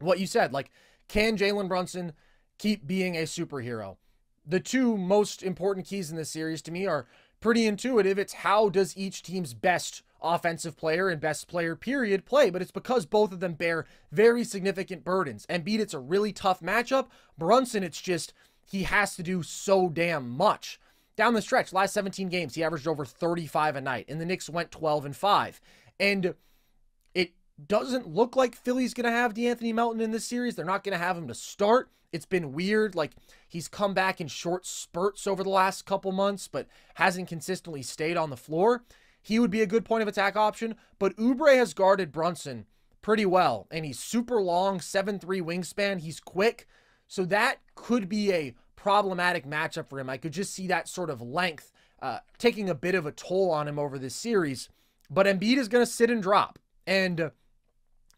what you said, like, can Jalen Brunson keep being a superhero? The two most important keys in this series to me are pretty intuitive. It's how does each team's best offensive player and best player period play, but it's because both of them bear very significant burdens. Embiid, it's a really tough matchup. Brunson, it's just he has to do so damn much. Down the stretch, last 17 games, he averaged over 35 a night, and the Knicks went 12-5. And it doesn't look like Philly's going to have DeAnthony Melton in this series. They're not going to have him to start. It's been weird. Like, he's come back in short spurts over the last couple months, but hasn't consistently stayed on the floor. He would be a good point of attack option, but Oubre has guarded Brunson pretty well, and he's super long, 7'3 wingspan. He's quick, so that could be a problematic matchup for him. I could just see that sort of length taking a bit of a toll on him over this series. But Embiid is going to sit and drop, and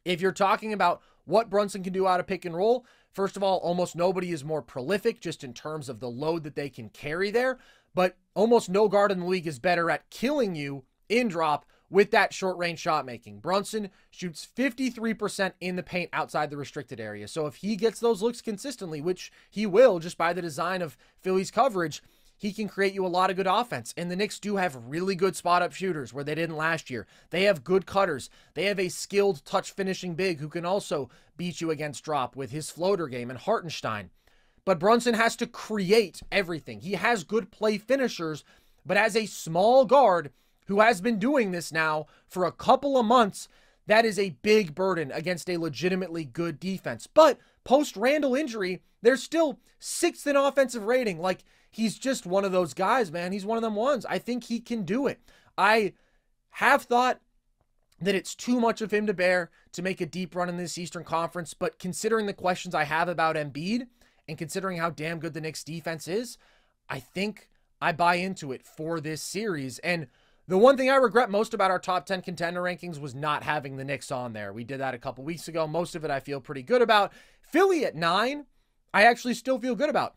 if you're talking about what Brunson can do out of pick and roll, first of all, almost nobody is more prolific just in terms of the load that they can carry there, but almost no guard in the league is better at killing you in drop with that short-range shot making. Brunson shoots 53% in the paint outside the restricted area. So if he gets those looks consistently, which he will just by the design of Philly's coverage, he can create you a lot of good offense. And the Knicks do have really good spot-up shooters where they didn't last year. They have good cutters. They have a skilled touch-finishing big who can also beat you against drop with his floater game and Hartenstein. But Brunson has to create everything. He has good play finishers, but as a small guard who has been doing this now for a couple of months, that is a big burden against a legitimately good defense. But post-Randle injury, they're still 6th in offensive rating. Like, he's just one of those guys, man. He's one of them ones. I think he can do it. I have thought that it's too much of him to bear to make a deep run in this Eastern Conference, but considering the questions I have about Embiid and considering how damn good the Knicks defense is, I think I buy into it for this series. And the one thing I regret most about our top 10 contender rankings was not having the Knicks on there. We did that a couple weeks ago. Most of it I feel pretty good about. Philly at 9, I actually still feel good about.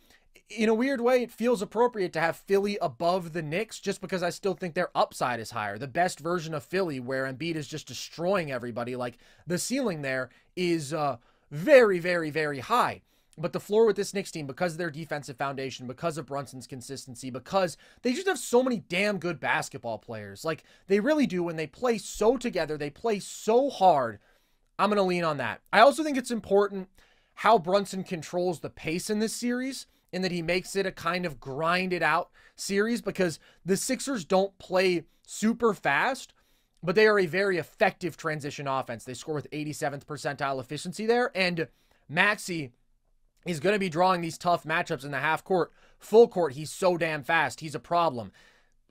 In a weird way, it feels appropriate to have Philly above the Knicks just because I still think their upside is higher. The best version of Philly where Embiid is just destroying everybody. Like, the ceiling there is very, very, very high. But the floor with this Knicks team, because of their defensive foundation, because of Brunson's consistency, because they just have so many damn good basketball players. Like, they really do. When they play so together, they play so hard. I'm going to lean on that. I also think it's important how Brunson controls the pace in this series and that he makes it a kind of grinded-out series, because the Sixers don't play super fast, but they are a very effective transition offense. They score with 87th percentile efficiency there, and Maxey is going to be drawing these tough matchups in the half court. Full court, he's so damn fast. He's a problem.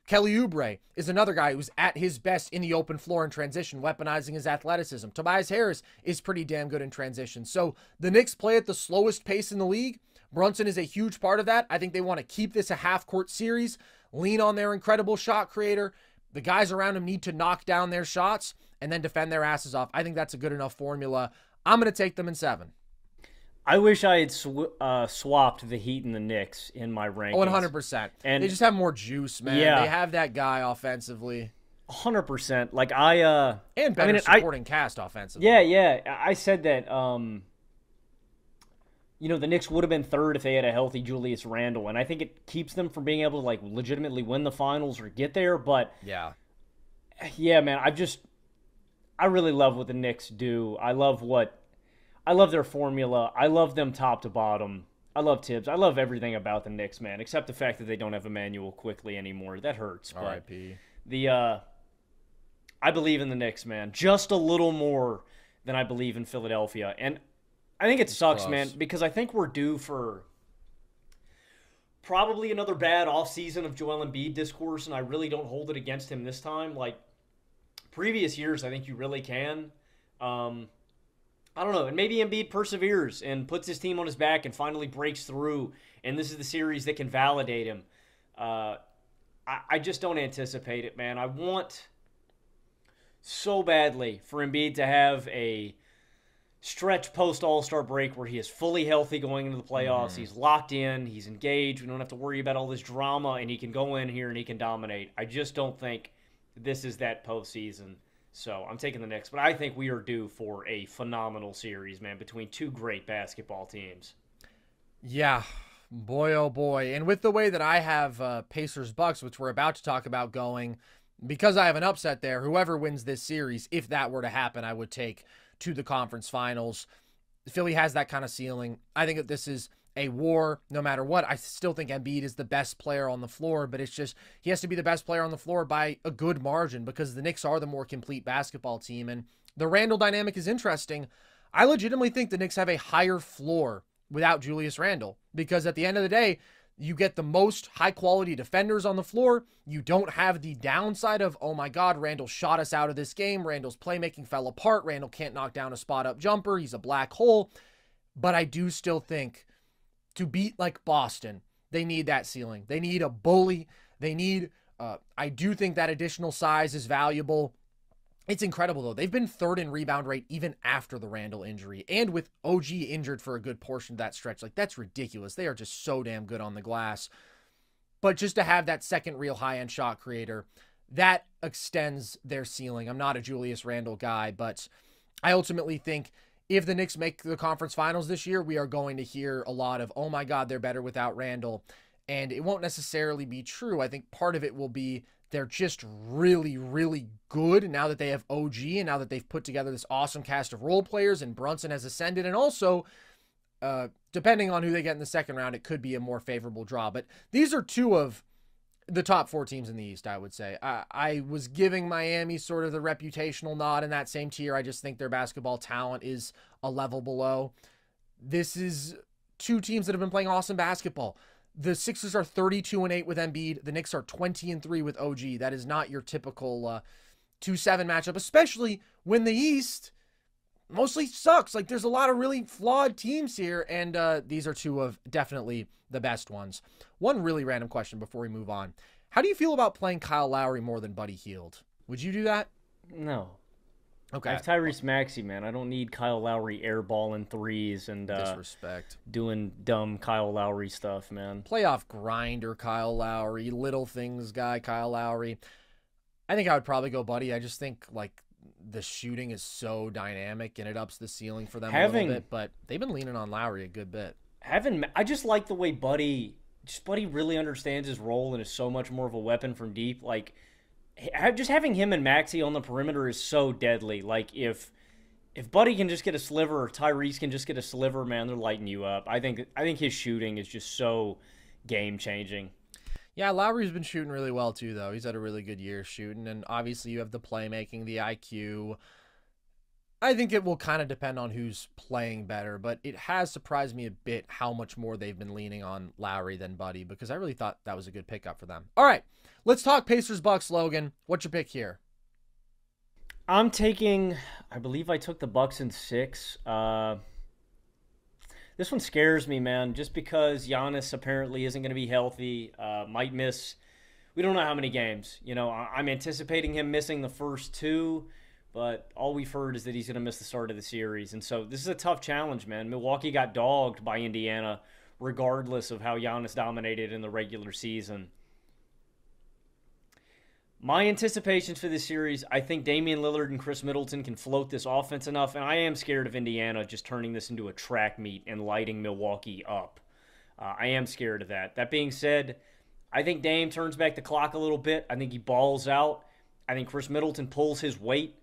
Kelly Oubre is another guy who's at his best in the open floor in transition, weaponizing his athleticism. Tobias Harris is pretty damn good in transition. So the Knicks play at the slowest pace in the league. Brunson is a huge part of that. I think they want to keep this a half court series, lean on their incredible shot creator. The guys around him need to knock down their shots and then defend their asses off. I think that's a good enough formula. I'm going to take them in 7. I wish I had swapped the Heat and the Knicks in my rankings. 100%. And they just have more juice, man. Yeah. They have that guy offensively. 100%. Like, and better supporting cast offensively. Yeah, yeah. I said that, you know, the Knicks would have been 3rd if they had a healthy Julius Randle. And I think it keeps them from being able to, like, legitimately win the finals or get there. But, yeah, man, I really love what the Knicks do. I love their formula. I love them top to bottom. I love Tibbs. I love everything about the Knicks, man, except the fact that they don't have Emmanuel quickly anymore. That hurts. R.I.P. I believe in the Knicks, man, just a little more than I believe in Philadelphia. And I think it sucks, man, because I think we're due for probably another bad offseason of Joel Embiid discourse, and I really don't hold it against him this time. Like, previous years, I think you really can. I don't know, and maybe Embiid perseveres and puts his team on his back and finally breaks through, and this is the series that can validate him. I just don't anticipate it, man. I want so badly for Embiid to have a stretch post-All-Star break where he is fully healthy going into the playoffs. He's locked in. He's engaged. We don't have to worry about all this drama, and he can go in here and he can dominate. I just don't think this is that postseason. So I'm taking the Knicks, but I think we are due for a phenomenal series, man, between two great basketball teams. Yeah, boy, oh boy. And with the way that I have Pacers-Bucks, which we're about to talk about going, because I have an upset there, whoever wins this series, if that were to happen, I would take to the conference finals. Philly has that kind of ceiling. I think that this is a war no matter what. I still think Embiid is the best player on the floor, but it's just he has to be the best player on the floor by a good margin because the Knicks are the more complete basketball team. And the Randle dynamic is interesting. I legitimately think the Knicks have a higher floor without Julius Randle because at the end of the day, You get the most high-quality defenders on the floor. You don't have the downside of, oh my God, Randle shot us out of this game. Randle's playmaking fell apart. Randle can't knock down a spot-up jumper. He's a black hole. But I do still think to beat like Boston, they need that ceiling. They need a bully. They need, I do think that additional size is valuable. It's incredible, though. They've been third in rebound rate even after the Randle injury and with OG injured for a good portion of that stretch. Like, that's ridiculous. They are just so damn good on the glass. But just to have that second real high-end shot creator, that extends their ceiling. I'm not a Julius Randle guy, but I ultimately think if the Knicks make the conference finals this year, we are going to hear a lot of, oh my God, they're better without Randle. And it won't necessarily be true. I think part of it will be they're just really, really good now that they have OG and now that they've put together this awesome cast of role players and Brunson has ascended. And also, depending on who they get in the second round, it could be a more favorable draw. But these are two of the top four teams in the East, I would say. I was giving Miami sort of the reputational nod in that same tier. I just think their basketball talent is a level below. This is two teams that have been playing awesome basketball. The Sixers are 32-8 with Embiid. The Knicks are 20-3 with OG. That is not your typical 2-7 matchup, especially when the East mostly sucks. Like, there's a lot of really flawed teams here, and these are two of definitely the best ones. One really random question before we move on. How do you feel about playing Kyle Lowry more than Buddy Hield? Would you do that? No. Okay. I have Tyrese Maxey, man. I don't need Kyle Lowry airballing threes and disrespect, doing dumb Kyle Lowry stuff, man. Playoff grinder Kyle Lowry, little things guy Kyle Lowry. I think I would probably go Buddy. I just think like the shooting is so dynamic and it ups the ceiling for them a little bit. But they've been leaning on Lowry a good bit. I just like the way Buddy really understands his role and is so much more of a weapon from deep. Like, just having him and Maxey on the perimeter is so deadly. Like, if Buddy can just get a sliver or Tyrese can just get a sliver, man, they're lighting you up. I think his shooting is just so game-changing. Yeah, Lowry's been shooting really well, too, though. He's had a really good year shooting, and obviously you have the playmaking, the IQ. I think it will kind of depend on who's playing better, but it has surprised me a bit how much more they've been leaning on Lowry than Buddy, because I really thought that was a good pickup for them. All right, let's talk Pacers-Bucks, Logan. What's your pick here? I'm taking, I believe I took the Bucks in 6. This one scares me, man, just because Giannis apparently isn't going to be healthy, might miss, we don't know how many games. You know, I'm anticipating him missing the first 2. But all we've heard is that he's going to miss the start of the series. And so this is a tough challenge, man. Milwaukee got dogged by Indiana regardless of how Giannis dominated in the regular season. My anticipations for this series, I think Damian Lillard and Chris Middleton can float this offense enough. And I am scared of Indiana just turning this into a track meet and lighting Milwaukee up. I am scared of that. That being said, I think Dame turns back the clock a little bit. I think he balls out. I think Chris Middleton pulls his weight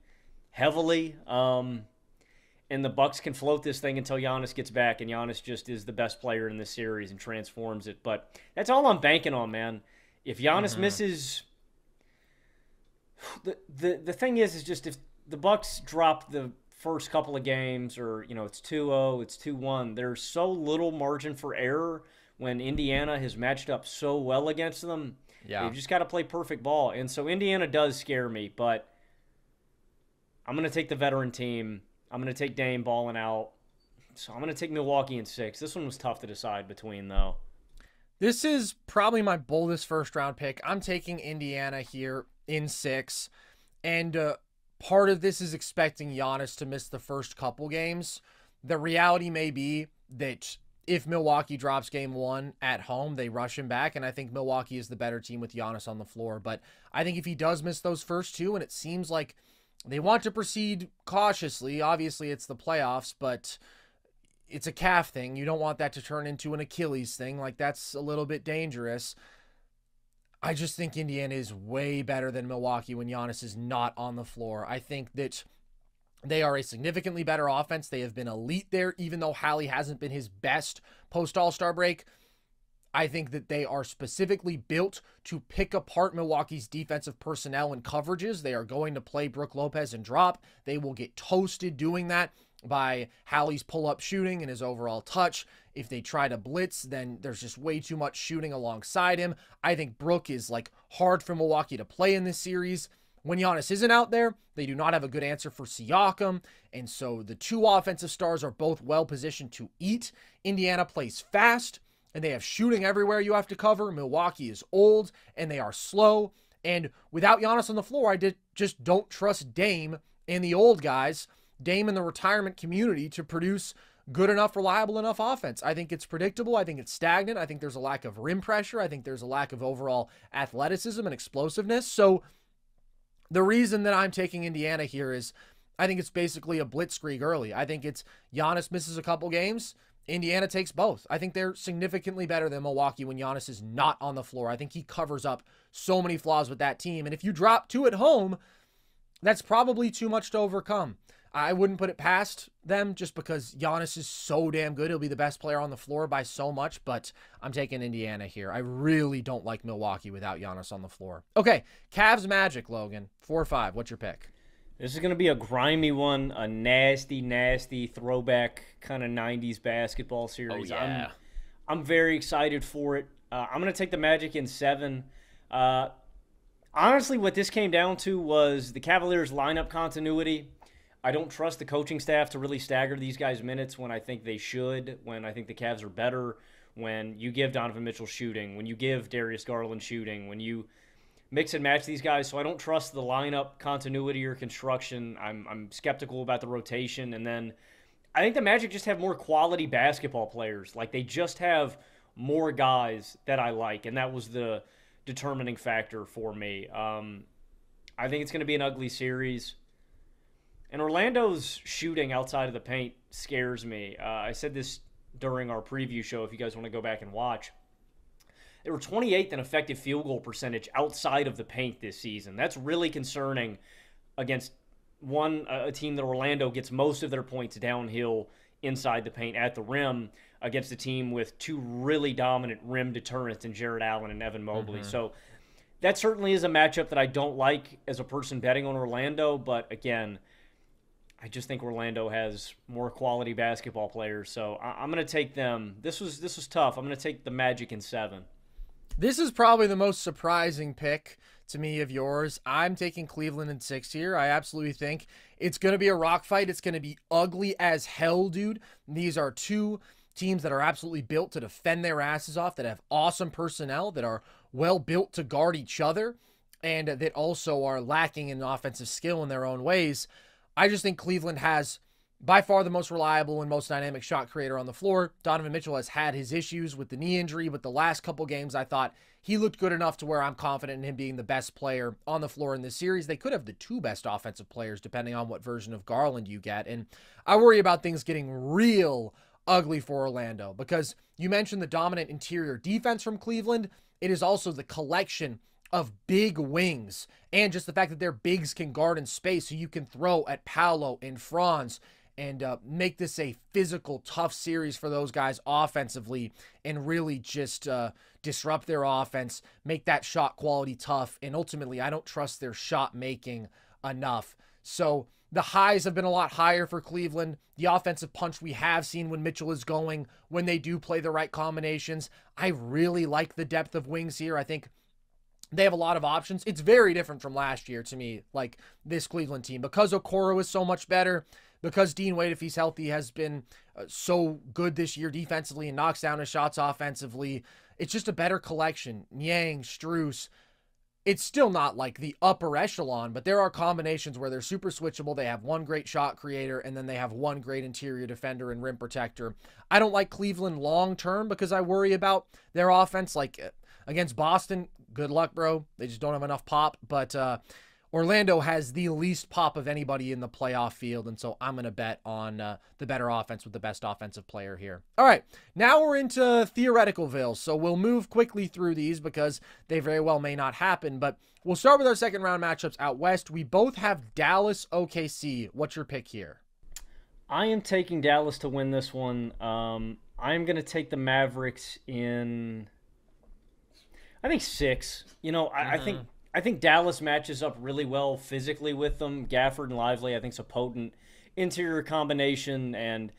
heavily, and the Bucks can float this thing until Giannis gets back, and Giannis just is the best player in this series and transforms it. But that's all I'm banking on, man. If Giannis misses, the thing is just if the Bucks drop the first couple of games, or you know, it's 2-0, it's 2-1, there's so little margin for error when Indiana has matched up so well against them. Yeah, they've just got to play perfect ball, and so Indiana does scare me, but I'm going to take the veteran team. I'm going to take Dame balling out. So I'm going to take Milwaukee in 6. This one was tough to decide between, though. This is probably my boldest first-round pick. I'm taking Indiana here in 6. And part of this is expecting Giannis to miss the first couple games. The reality may be that if Milwaukee drops game 1 at home, they rush him back, and I think Milwaukee is the better team with Giannis on the floor. But I think if he does miss those first 2, and it seems like they want to proceed cautiously. Obviously, it's the playoffs, but it's a calf thing. You don't want that to turn into an Achilles thing. Like, that's a little bit dangerous. I just think Indiana is way better than Milwaukee when Giannis is not on the floor. I think that they are a significantly better offense. They have been elite there, even though Halley hasn't been his best post-All-Star break. I think that they are specifically built to pick apart Milwaukee's defensive personnel and coverages. They are going to play Brook Lopez and drop. They will get toasted doing that. by Hallie's pull-up shooting and his overall touch. If they try to blitz, then there's just way too much shooting alongside him. I think Brook is like hard for Milwaukee to play in this series. When Giannis isn't out there, they do not have a good answer for Siakam. And so the two offensive stars are both well positioned to eat. Indiana plays fast, and they have shooting everywhere you have to cover. Milwaukee is old, and they are slow. And without Giannis on the floor, just don't trust Dame and the old guys, Dame and the retirement community, to produce good enough, reliable enough offense. I think it's predictable. I think it's stagnant. I think there's a lack of rim pressure. I think there's a lack of overall athleticism and explosiveness. So the reason that I'm taking Indiana here is I think it's basically a blitzkrieg early. I think it's Giannis misses a couple games, Indiana takes both. I think they're significantly better than Milwaukee when Giannis is not on the floor. I think he covers up so many flaws with that team. And if you drop two at home, that's probably too much to overcome. I wouldn't put it past them just because Giannis is so damn good. He'll be the best player on the floor by so much, but I'm taking Indiana here. I really don't like Milwaukee without Giannis on the floor. Okay, Cavs Magic, Logan. 4-5. What's your pick? This is going to be a grimy one, a nasty, nasty throwback kind of 90s basketball series. Oh, yeah. I'm very excited for it. I'm going to take the Magic in 7. Honestly, what this came down to was the Cavaliers' lineup continuity. I don't trust the coaching staff to really stagger these guys' minutes when I think they should, when I think the Cavs are better, when you give Donovan Mitchell shooting, when you give Darius Garland shooting, when you mix and match these guys. So I don't trust the lineup continuity or construction. I'm skeptical about the rotation. And then I think the Magic just have more quality basketball players. Like, they just have more guys that I like, and that was the determining factor for me. I think it's going to be an ugly series. And Orlando's shooting outside of the paint scares me. I said this during our preview show, if you guys want to go back and watch. They were 28th in effective field goal percentage outside of the paint this season. That's really concerning against, a team that Orlando gets most of their points downhill inside the paint at the rim, against a team with two really dominant rim deterrents in Jared Allen and Evan Mobley. Mm-hmm. So that certainly is a matchup that I don't like as a person betting on Orlando, but again, I just think Orlando has more quality basketball players, so I'm going to take them. This was tough. I'm going to take the Magic in 7. This is probably the most surprising pick to me of yours. I'm taking Cleveland in 6 here. I absolutely think it's going to be a rock fight. It's going to be ugly as hell, dude. These are two teams that are absolutely built to defend their asses off, that have awesome personnel, that are well built to guard each other, and that also are lacking in offensive skill in their own ways. I just think Cleveland has by far the most reliable and most dynamic shot creator on the floor. Donovan Mitchell has had his issues with the knee injury, but the last couple games I thought he looked good enough to where I'm confident in him being the best player on the floor in this series. They could have the two best offensive players depending on what version of Garland you get. And I worry about things getting real ugly for Orlando because you mentioned the dominant interior defense from Cleveland. It is also the collection of big wings and just the fact that their bigs can guard in space, so you can throw at Paolo and Franz and make this a physical, tough series for those guys offensively and really just disrupt their offense, make that shot quality tough, and ultimately I don't trust their shot making enough. So the highs have been a lot higher for Cleveland. The offensive punch we have seen when Mitchell is going, when they do play the right combinations. I really like the depth of wings here. I think they have a lot of options. It's very different from last year to me, like this Cleveland team, because Okoro is so much better, because Dean Wade, if he's healthy, has been so good this year defensively and knocks down his shots offensively. It's just a better collection. Niang, Strus. It's still not like the upper echelon, but there are combinations where they're super switchable. They have one great shot creator, and then they have one great interior defender and rim protector. I don't like Cleveland long-term because I worry about their offense. Like against Boston, good luck, bro. They just don't have enough pop. But Orlando has the least pop of anybody in the playoff field, and so I'm going to bet on the better offense with the best offensive player here. All right, now we're into theoreticalville, so we'll move quickly through these because they very well may not happen, but we'll start with our second-round matchups out west. We both have Dallas, OKC. What's your pick here? I am taking Dallas to win this one. I'm going to take the Mavericks in, I think, 6. You know, I think Dallas matches up really well physically with them. Gafford and Lively, I think, is a potent interior combination, and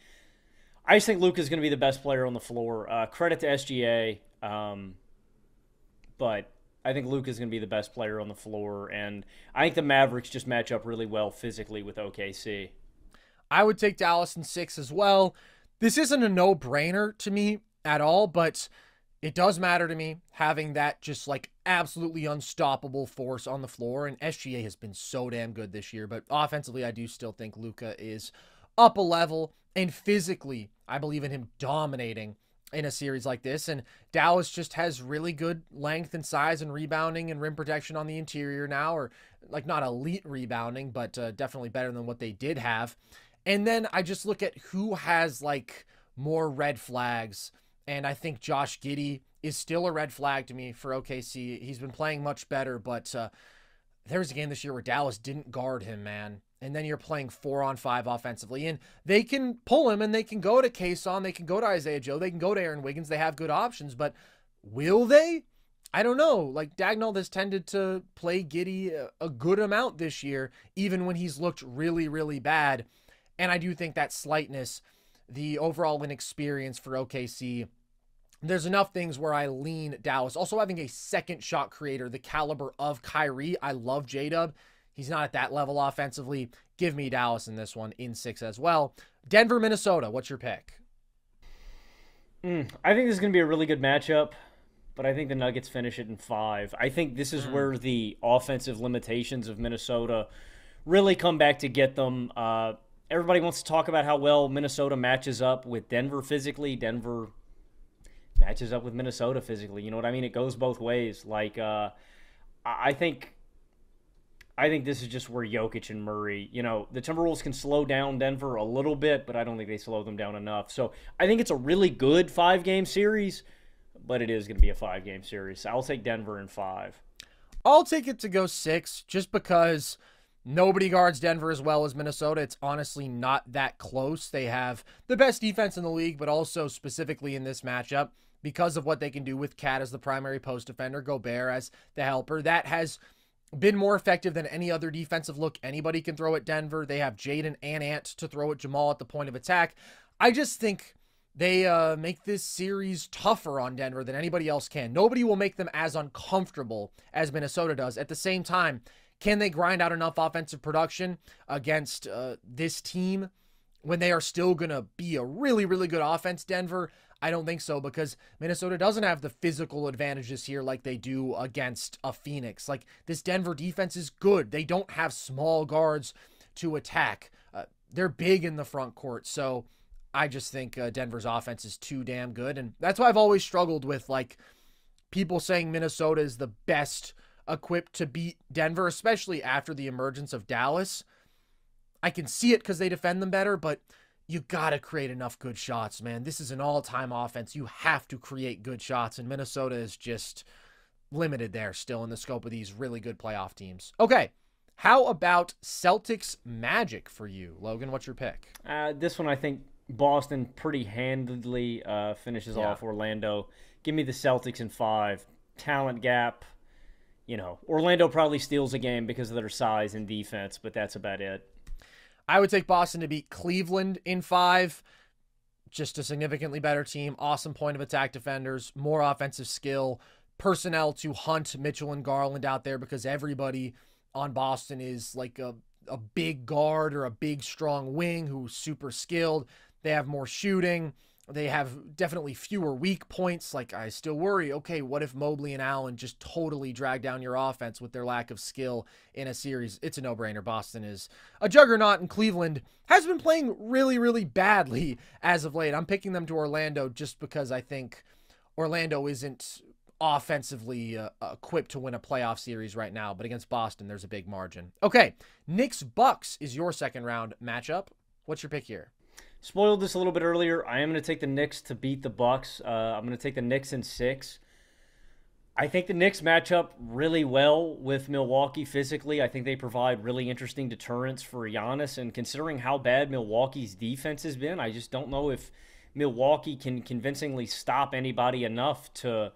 I just think Luka's going to be the best player on the floor. Credit to SGA, but I think Luka's going to be the best player on the floor, and I think the Mavericks just match up really well physically with OKC. I would take Dallas in 6 as well. This isn't a no-brainer to me at all, but it does matter to me having that just like absolutely unstoppable force on the floor, and SGA has been so damn good this year, but offensively I do still think Luka is up a level, and physically I believe in him dominating in a series like this, and Dallas just has really good length and size and rebounding and rim protection on the interior now, or like not elite rebounding, but definitely better than what they did have. And then I just look at who has like more red flags, and I think Josh Giddey is still a red flag to me for OKC. He's been playing much better, but there was a game this year where Dallas didn't guard him, man. And then you're playing 4-on-5 offensively, and they can pull him, and they can go to Kason, they can go to Isaiah Joe, they can go to Aaron Wiggins. They have good options, but will they? I don't know. Like, Dagnall has tended to play Giddey a good amount this year, even when he's looked really, really bad. And I do think that slightness, the overall inexperience for OKC, there's enough things where I lean Dallas. Also having a second shot creator, the caliber of Kyrie. I love J-Dub. He's not at that level offensively. Give me Dallas in this one in 6 as well. Denver, Minnesota, what's your pick? I think this is going to be a really good matchup, but I think the Nuggets finish it in 5. I think this is where the offensive limitations of Minnesota really come back to get them. Everybody wants to talk about how well Minnesota matches up with Denver physically. Denver matches up with Minnesota physically. You know what I mean? It goes both ways. Like, I think this is just where Jokic and Murray, you know, the Timberwolves can slow down Denver a little bit, but I don't think they slow them down enough. So I think it's a really good 5-game series, but it is going to be a 5-game series. So I'll take Denver in 5. I'll take it to go 6 just because nobody guards Denver as well as Minnesota. It's honestly not that close. They have the best defense in the league, but also specifically in this matchup, because of what they can do with Cat as the primary post defender, Gobert as the helper. That has been more effective than any other defensive look anybody can throw at Denver. They have Jaden and Ant to throw at Jamal at the point of attack. I just think they make this series tougher on Denver than anybody else can. Nobody will make them as uncomfortable as Minnesota does. At the same time, can they grind out enough offensive production against this team when they are still going to be a really, really good offense, Denver? I don't think so, because Minnesota doesn't have the physical advantages here like they do against a Phoenix. Like, this Denver defense is good. They don't have small guards to attack. They're big in the front court. So I just think Denver's offense is too damn good. And that's why I've always struggled with, like, people saying Minnesota is the best equipped to beat Denver, especially after the emergence of Dallas. I can see it because they defend them better, but you got to create enough good shots, man. This is an all-time offense. You have to create good shots, and Minnesota is just limited there still in the scope of these really good playoff teams. Okay, how about Celtics Magic for you? Logan, what's your pick? This one, I think Boston pretty handedly finishes off Orlando. Give me the Celtics in 5. Talent gap. You know, Orlando probably steals a game because of their size and defense, but that's about it. I would take Boston to beat Cleveland in 5. Just a significantly better team. Awesome point of attack defenders, more offensive skill, personnel to hunt Mitchell and Garland out there, because everybody on Boston is like a big guard or a big strong wing who's super skilled. They have more shooting. They have definitely fewer weak points. Like, I still worry, okay, what if Mobley and Allen just totally drag down your offense with their lack of skill in a series? It's a no-brainer. Boston is a juggernaut, and Cleveland has been playing really, really badly as of late. I'm picking them to Orlando just because I think Orlando isn't offensively equipped to win a playoff series right now, but against Boston, there's a big margin. Okay, Knicks-Bucks is your second-round matchup. What's your pick here? Spoiled this a little bit earlier. I am going to take the Knicks to beat the Bucks. I'm going to take the Knicks in 6. I think the Knicks match up really well with Milwaukee physically. I think they provide really interesting deterrence for Giannis. And considering how bad Milwaukee's defense has been, I just don't know if Milwaukee can convincingly stop anybody enough to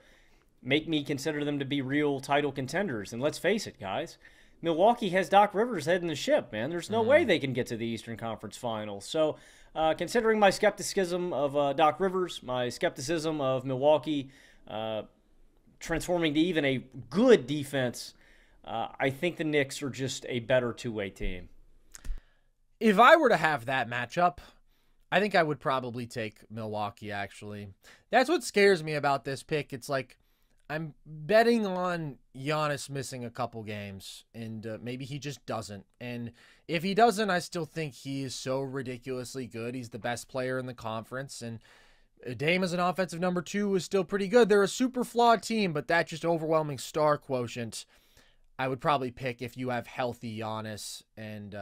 make me consider them to be real title contenders. And let's face it, guys, Milwaukee has Doc Rivers heading the ship, man. There's no way they can get to the Eastern Conference Finals. So considering my skepticism of Doc Rivers, my skepticism of Milwaukee transforming to even a good defense, I think the Knicks are just a better two-way team. If I were to have that matchup, I think I would probably take Milwaukee, actually. That's what scares me about this pick. It's like I'm betting on Giannis missing a couple games, and maybe he just doesn't. And if he doesn't, I still think he is so ridiculously good. He's the best player in the conference, and Dame as an offensive number two is still pretty good. They're a super flawed team, but that just overwhelming star quotient I would probably pick if you have healthy Giannis, and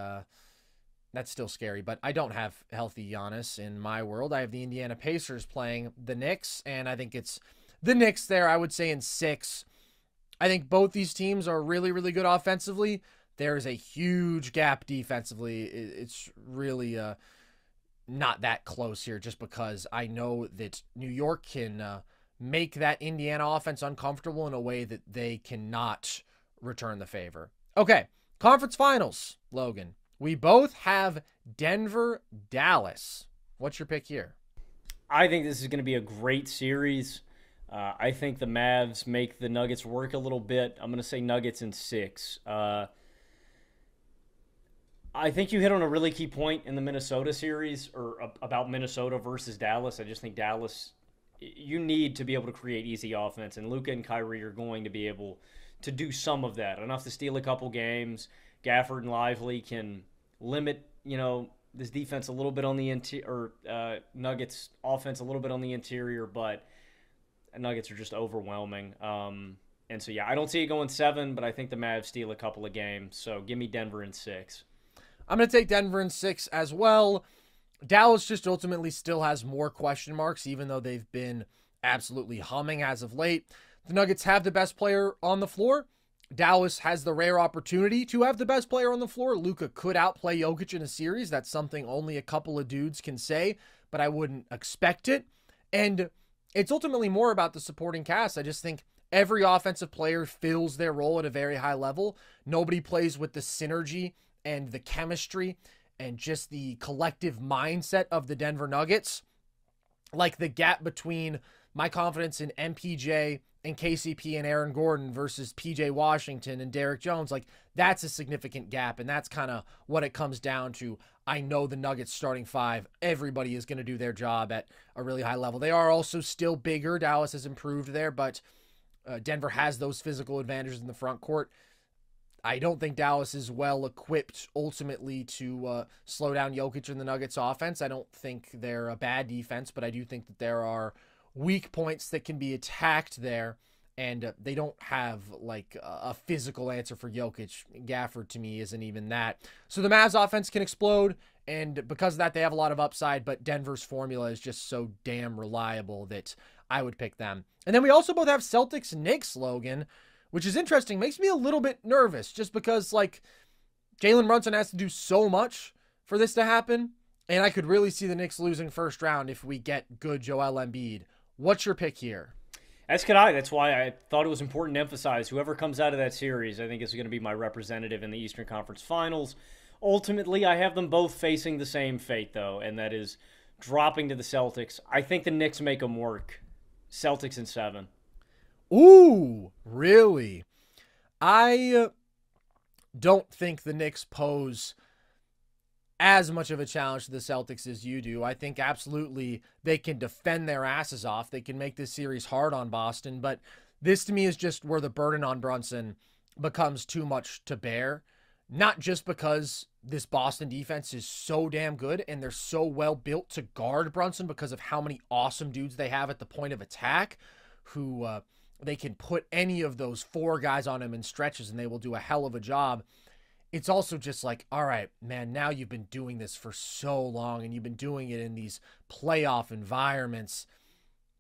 that's still scary, but I don't have healthy Giannis in my world. I have the Indiana Pacers playing the Knicks, and I think it's the Knicks there, I would say, in 6. I think both these teams are really, really good offensively. There is a huge gap defensively. It's really not that close here, just because I know that New York can make that Indiana offense uncomfortable in a way that they cannot return the favor. Okay, conference finals, Logan. We both have Denver, Dallas. What's your pick here? I think this is going to be a great series. I think the Mavs make the Nuggets work a little bit. I'm going to say Nuggets in 6. I think you hit on a really key point in the Minnesota series, or about Minnesota versus Dallas. I just think Dallas, you need to be able to create easy offense, and Luka and Kyrie are going to be able to do some of that, enough to steal a couple games. Gafford and Lively can limit, this defense a little bit on the interior, or Nuggets offense a little bit on the interior, but Nuggets are just overwhelming. And so, yeah, I don't see it going 7, but I think the Mavs steal a couple of games. So give me Denver in 6. I'm going to take Denver in 6 as well. Dallas just ultimately still has more question marks, even though they've been absolutely humming as of late. The Nuggets have the best player on the floor. Dallas has the rare opportunity to have the best player on the floor. Luka could outplay Jokic in a series. That's something only a couple of dudes can say, but I wouldn't expect it. And it's ultimately more about the supporting cast. I just think every offensive player fills their role at a very high level. Nobody plays with the synergy and the chemistry and just the collective mindset of the Denver Nuggets. Like the gap between my confidence in MPJ and KCP and Aaron Gordon versus PJ Washington and Derek Jones, like that's a significant gap. And that's kind of what it comes down to. I know the Nuggets starting 5, everybody is going to do their job at a really high level. They are also still bigger. Dallas has improved there, but Denver has those physical advantages in the front court. I don't think Dallas is well equipped ultimately to slow down Jokic and the Nuggets offense. I don't think they're a bad defense, but I do think that there are weak points that can be attacked there, and they don't have like a physical answer for Jokic. Gafford to me isn't even that. So the Mavs offense can explode, and because of that they have a lot of upside, but Denver's formula is just so damn reliable that I would pick them. And then we also both have Celtics Knicks, Logan, which is interesting. Makes me a little bit nervous just because like Jalen Brunson has to do so much for this to happen, and I could really see the Knicks losing first round if we get good Joel Embiid. What's your pick here? As could I. That's why I thought it was important to emphasize whoever comes out of that series, I think, is going to be my representative in the Eastern Conference Finals. Ultimately, I have them both facing the same fate, though, and that is dropping to the Celtics. I think the Knicks make them work. Celtics in 7. Ooh, really? I don't think the Knicks pose as much of a challenge to the Celtics as you do. I think absolutely they can defend their asses off. They can make this series hard on Boston, but this to me is just where the burden on Brunson becomes too much to bear. Not just because this Boston defense is so damn good and they're so well built to guard Brunson because of how many awesome dudes they have at the point of attack who they can put any of those 4 guys on him in stretches and they will do a hell of a job. It's also just like, all right, man, now you've been doing this for so long and you've been doing it in these playoff environments,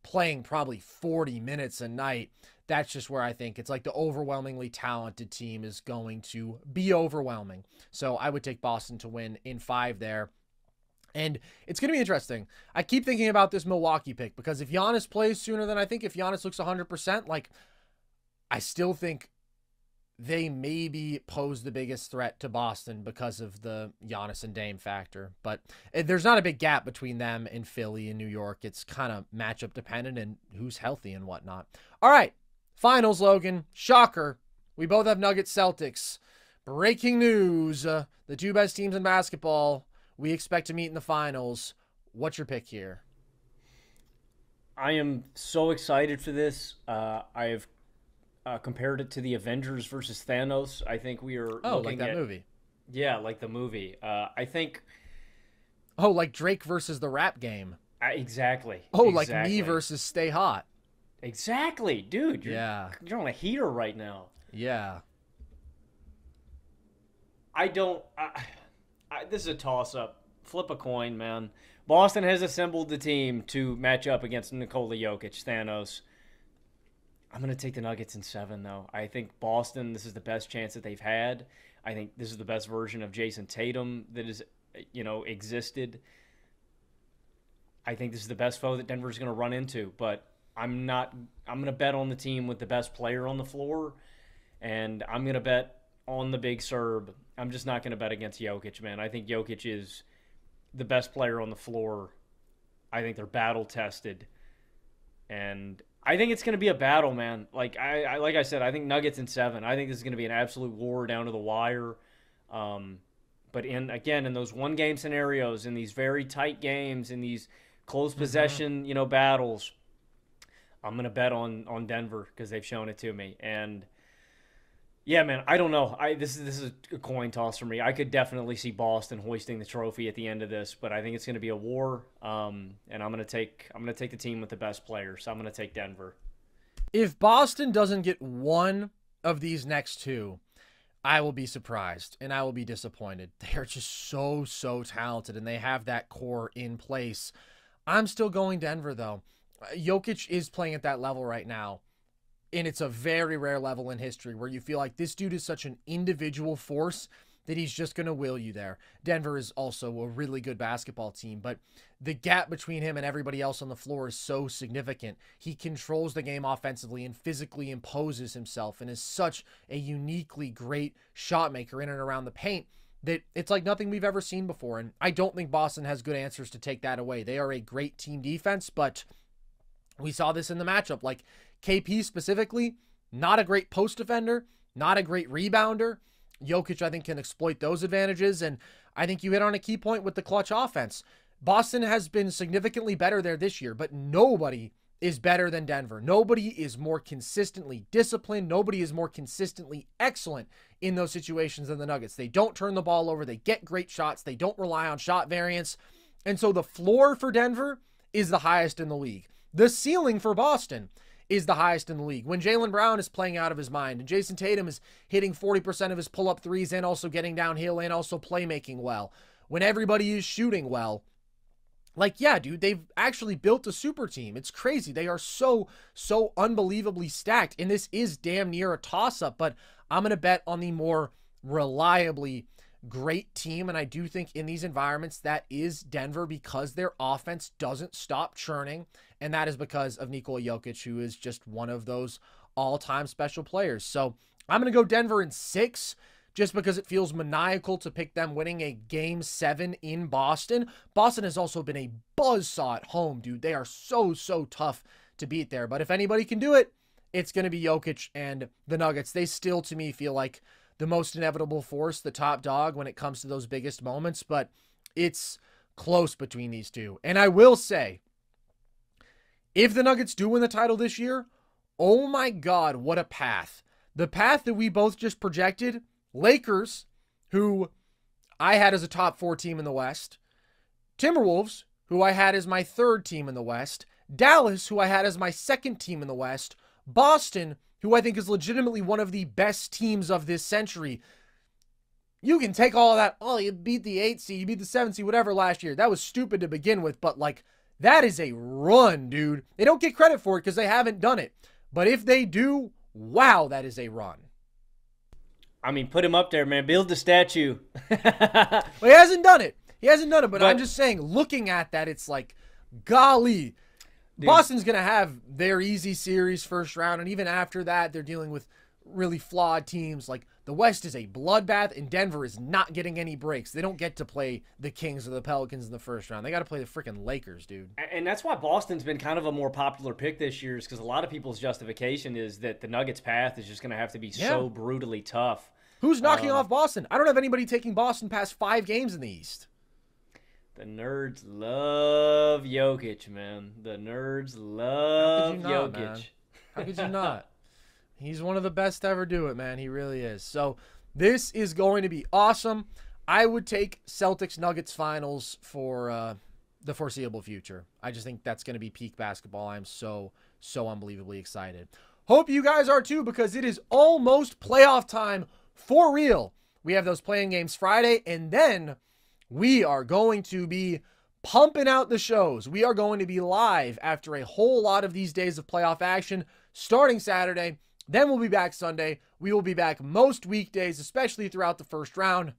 playing probably 40 minutes a night. That's just where I think it's like the overwhelmingly talented team is going to be overwhelming. So I would take Boston to win in 5 there. And it's going to be interesting. I keep thinking about this Milwaukee pick because if Giannis plays sooner than I think, if Giannis looks 100%, like I still think they maybe pose the biggest threat to Boston because of the Giannis and Dame factor. But there's not a big gap between them and Philly and New York. It's kind of matchup dependent and who's healthy and whatnot. All right, finals, Logan. Shocker. We both have Nuggets Celtics. Breaking news. The two best teams in basketball we expect to meet in the finals. What's your pick here? I am so excited for this. I've compared it to the Avengers versus Thanos. I think we are looking like that movie. Yeah, like the movie. I think... Oh, like Drake versus the rap game. Exactly. Oh, exactly. Like me versus Stay Hot. Exactly. Dude, you're on a heater right now. Yeah. This is a toss-up. Flip a coin, man. Boston has assembled the team to match up against Nikola Jokic, Thanos. I'm going to take the Nuggets in 7, though. I think Boston, this is the best chance that they've had. I think this is the best version of Jason Tatum that has, existed. I think this is the best foe that Denver's going to run into, but I'm going to bet on the team with the best player on the floor, and I'm going to bet on the Big Serb. I'm just not going to bet against Jokic, man. I think Jokic is the best player on the floor. I think they're battle-tested, and I think it's going to be a battle, man. Like I said, I think Nuggets in 7. I think this is going to be an absolute war down to the wire. But in those one-game scenarios, in these very tight games, in these close possession, battles, I'm going to bet on Denver because they've shown it to me. And yeah, man, I don't know. This is a coin toss for me. I could definitely see Boston hoisting the trophy at the end of this, but I think it's going to be a war. And I'm going to take the team with the best players. So I'm going to take Denver. If Boston doesn't get one of these next two, I will be surprised and I will be disappointed. They are just so talented and they have that core in place. I'm still going Denver though. Jokic is playing at that level right now. And it's a very rare level in history where you feel like this dude is such an individual force that he's just going to will you there. Denver is also a really good basketball team, but the gap between him and everybody else on the floor is so significant. He controls the game offensively and physically imposes himself and is such a uniquely great shot maker in and around the paint that it's like nothing we've ever seen before. And I don't think Boston has good answers to take that away. They are a great team defense, but we saw this in the matchup. Like, KP specifically, not a great post defender, not a great rebounder. Jokic, I think, can exploit those advantages, and I think you hit on a key point with the clutch offense. Boston has been significantly better there this year, but nobody is better than Denver. Nobody is more consistently disciplined. Nobody is more consistently excellent in those situations than the Nuggets. They don't turn the ball over. They get great shots. They don't rely on shot variance, and so the floor for Denver is the highest in the league. The ceiling for Boston is the highest in the league. When Jalen Brown is playing out of his mind and Jason Tatum is hitting 40% of his pull-up threes and also getting downhill and also playmaking well, when everybody is shooting well, yeah, dude, they've actually built a super team. It's crazy. They are so unbelievably stacked, and this is damn near a toss-up, but I'm going to bet on the more reliably great team, and I do think in these environments that is Denver because their offense doesn't stop churning, and that is because of Nikola Jokic, who is just one of those all-time special players. So I'm going to go Denver in 6 just because it feels maniacal to pick them winning a Game 7 in Boston. Boston has also been a buzzsaw at home, dude. They are so tough to beat there, but if anybody can do it, it's going to be Jokic and the Nuggets. They still, to me, feel like the most inevitable force, the top dog when it comes to those biggest moments, but it's close between these two. And I will say, if the Nuggets do win the title this year, oh my God, what a path. The path that we both just projected, Lakers, who I had as a top 4 team in the West, Timberwolves, who I had as my 3rd team in the West, Dallas, who I had as my 2nd team in the West, Boston, who I think is legitimately one of the best teams of this century. You can take all that, you beat the 8th seed, you beat the 7th seed, whatever last year. That was stupid to begin with, but that is a run, dude. They don't get credit for it because they haven't done it. But if they do, wow, that is a run. I mean, put him up there, man. Build the statue. Well, he hasn't done it. He hasn't done it, but I'm just saying, looking at that, it's like, golly. Dude. Boston's going to have their easy series first round, and even after that, they're dealing with really flawed teams. Like, the West is a bloodbath, and Denver is not getting any breaks. They don't get to play the Kings or the Pelicans in the first round. They got to play the freaking Lakers, dude. And that's why Boston's been kind of a more popular pick this year, is because a lot of people's justification is that the Nuggets' path is just going to have to be so brutally tough. Who's knocking off Boston? I don't have anybody taking Boston past 5 games in the East. The nerds love Jokic, man. The nerds love Jokic. Man? How could you not? He's one of the best to ever do it, man. He really is. So this is going to be awesome. I would take Celtics-Nuggets finals for the foreseeable future. I just think that's going to be peak basketball. I'm so, so unbelievably excited. Hope you guys are too, because it is almost playoff time for real. We have those play-in games Friday, and then we are going to be pumping out the shows. We are going to be live after a whole lot of these days of playoff action starting Saturday. Then we'll be back Sunday. We will be back most weekdays, especially throughout the first round.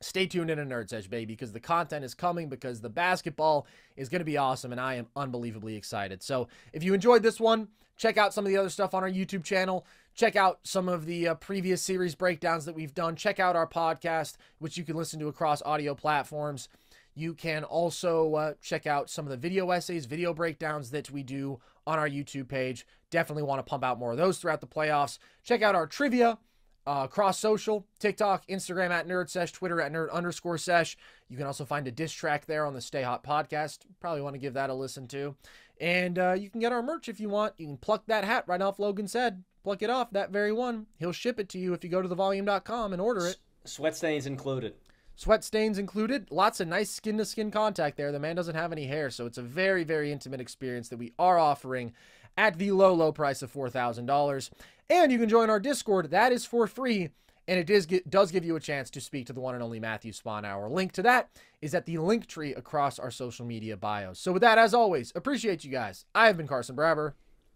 Stay tuned in to Nerd's Edge, baby, because the content is coming, because the basketball is going to be awesome, and I am unbelievably excited. So if you enjoyed this one, check out some of the other stuff on our YouTube channel. Check out some of the previous series breakdowns that we've done. Check out our podcast, which you can listen to across audio platforms. You can also check out some of the video essays, video breakdowns that we do on our YouTube page. Definitely want to pump out more of those throughout the playoffs. Check out our trivia across social, TikTok, Instagram @NerdSesh, Twitter @Nerd_Sesh. You can also find a diss track there on the Stay Hot podcast. Probably want to give that a listen to. And you can get our merch if you want. You can pluck that hat right off Logan's head. Pluck it off, that very one. He'll ship it to you if you go to thevolume.com and order it. Sweat stains included. Sweat stains included. Lots of nice skin-to-skin contact there. The man doesn't have any hair, so it's a very, very intimate experience that we are offering at the low, low price of $4,000. And you can join our Discord. That is for free, and it does give you a chance to speak to the one and only Matthew Spahnauer. Link to that is at the link tree across our social media bios. So with that, as always, appreciate you guys. I have been Carson Brabber.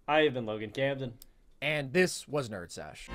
I have been Logan Camden. And this was Nerd Sesh.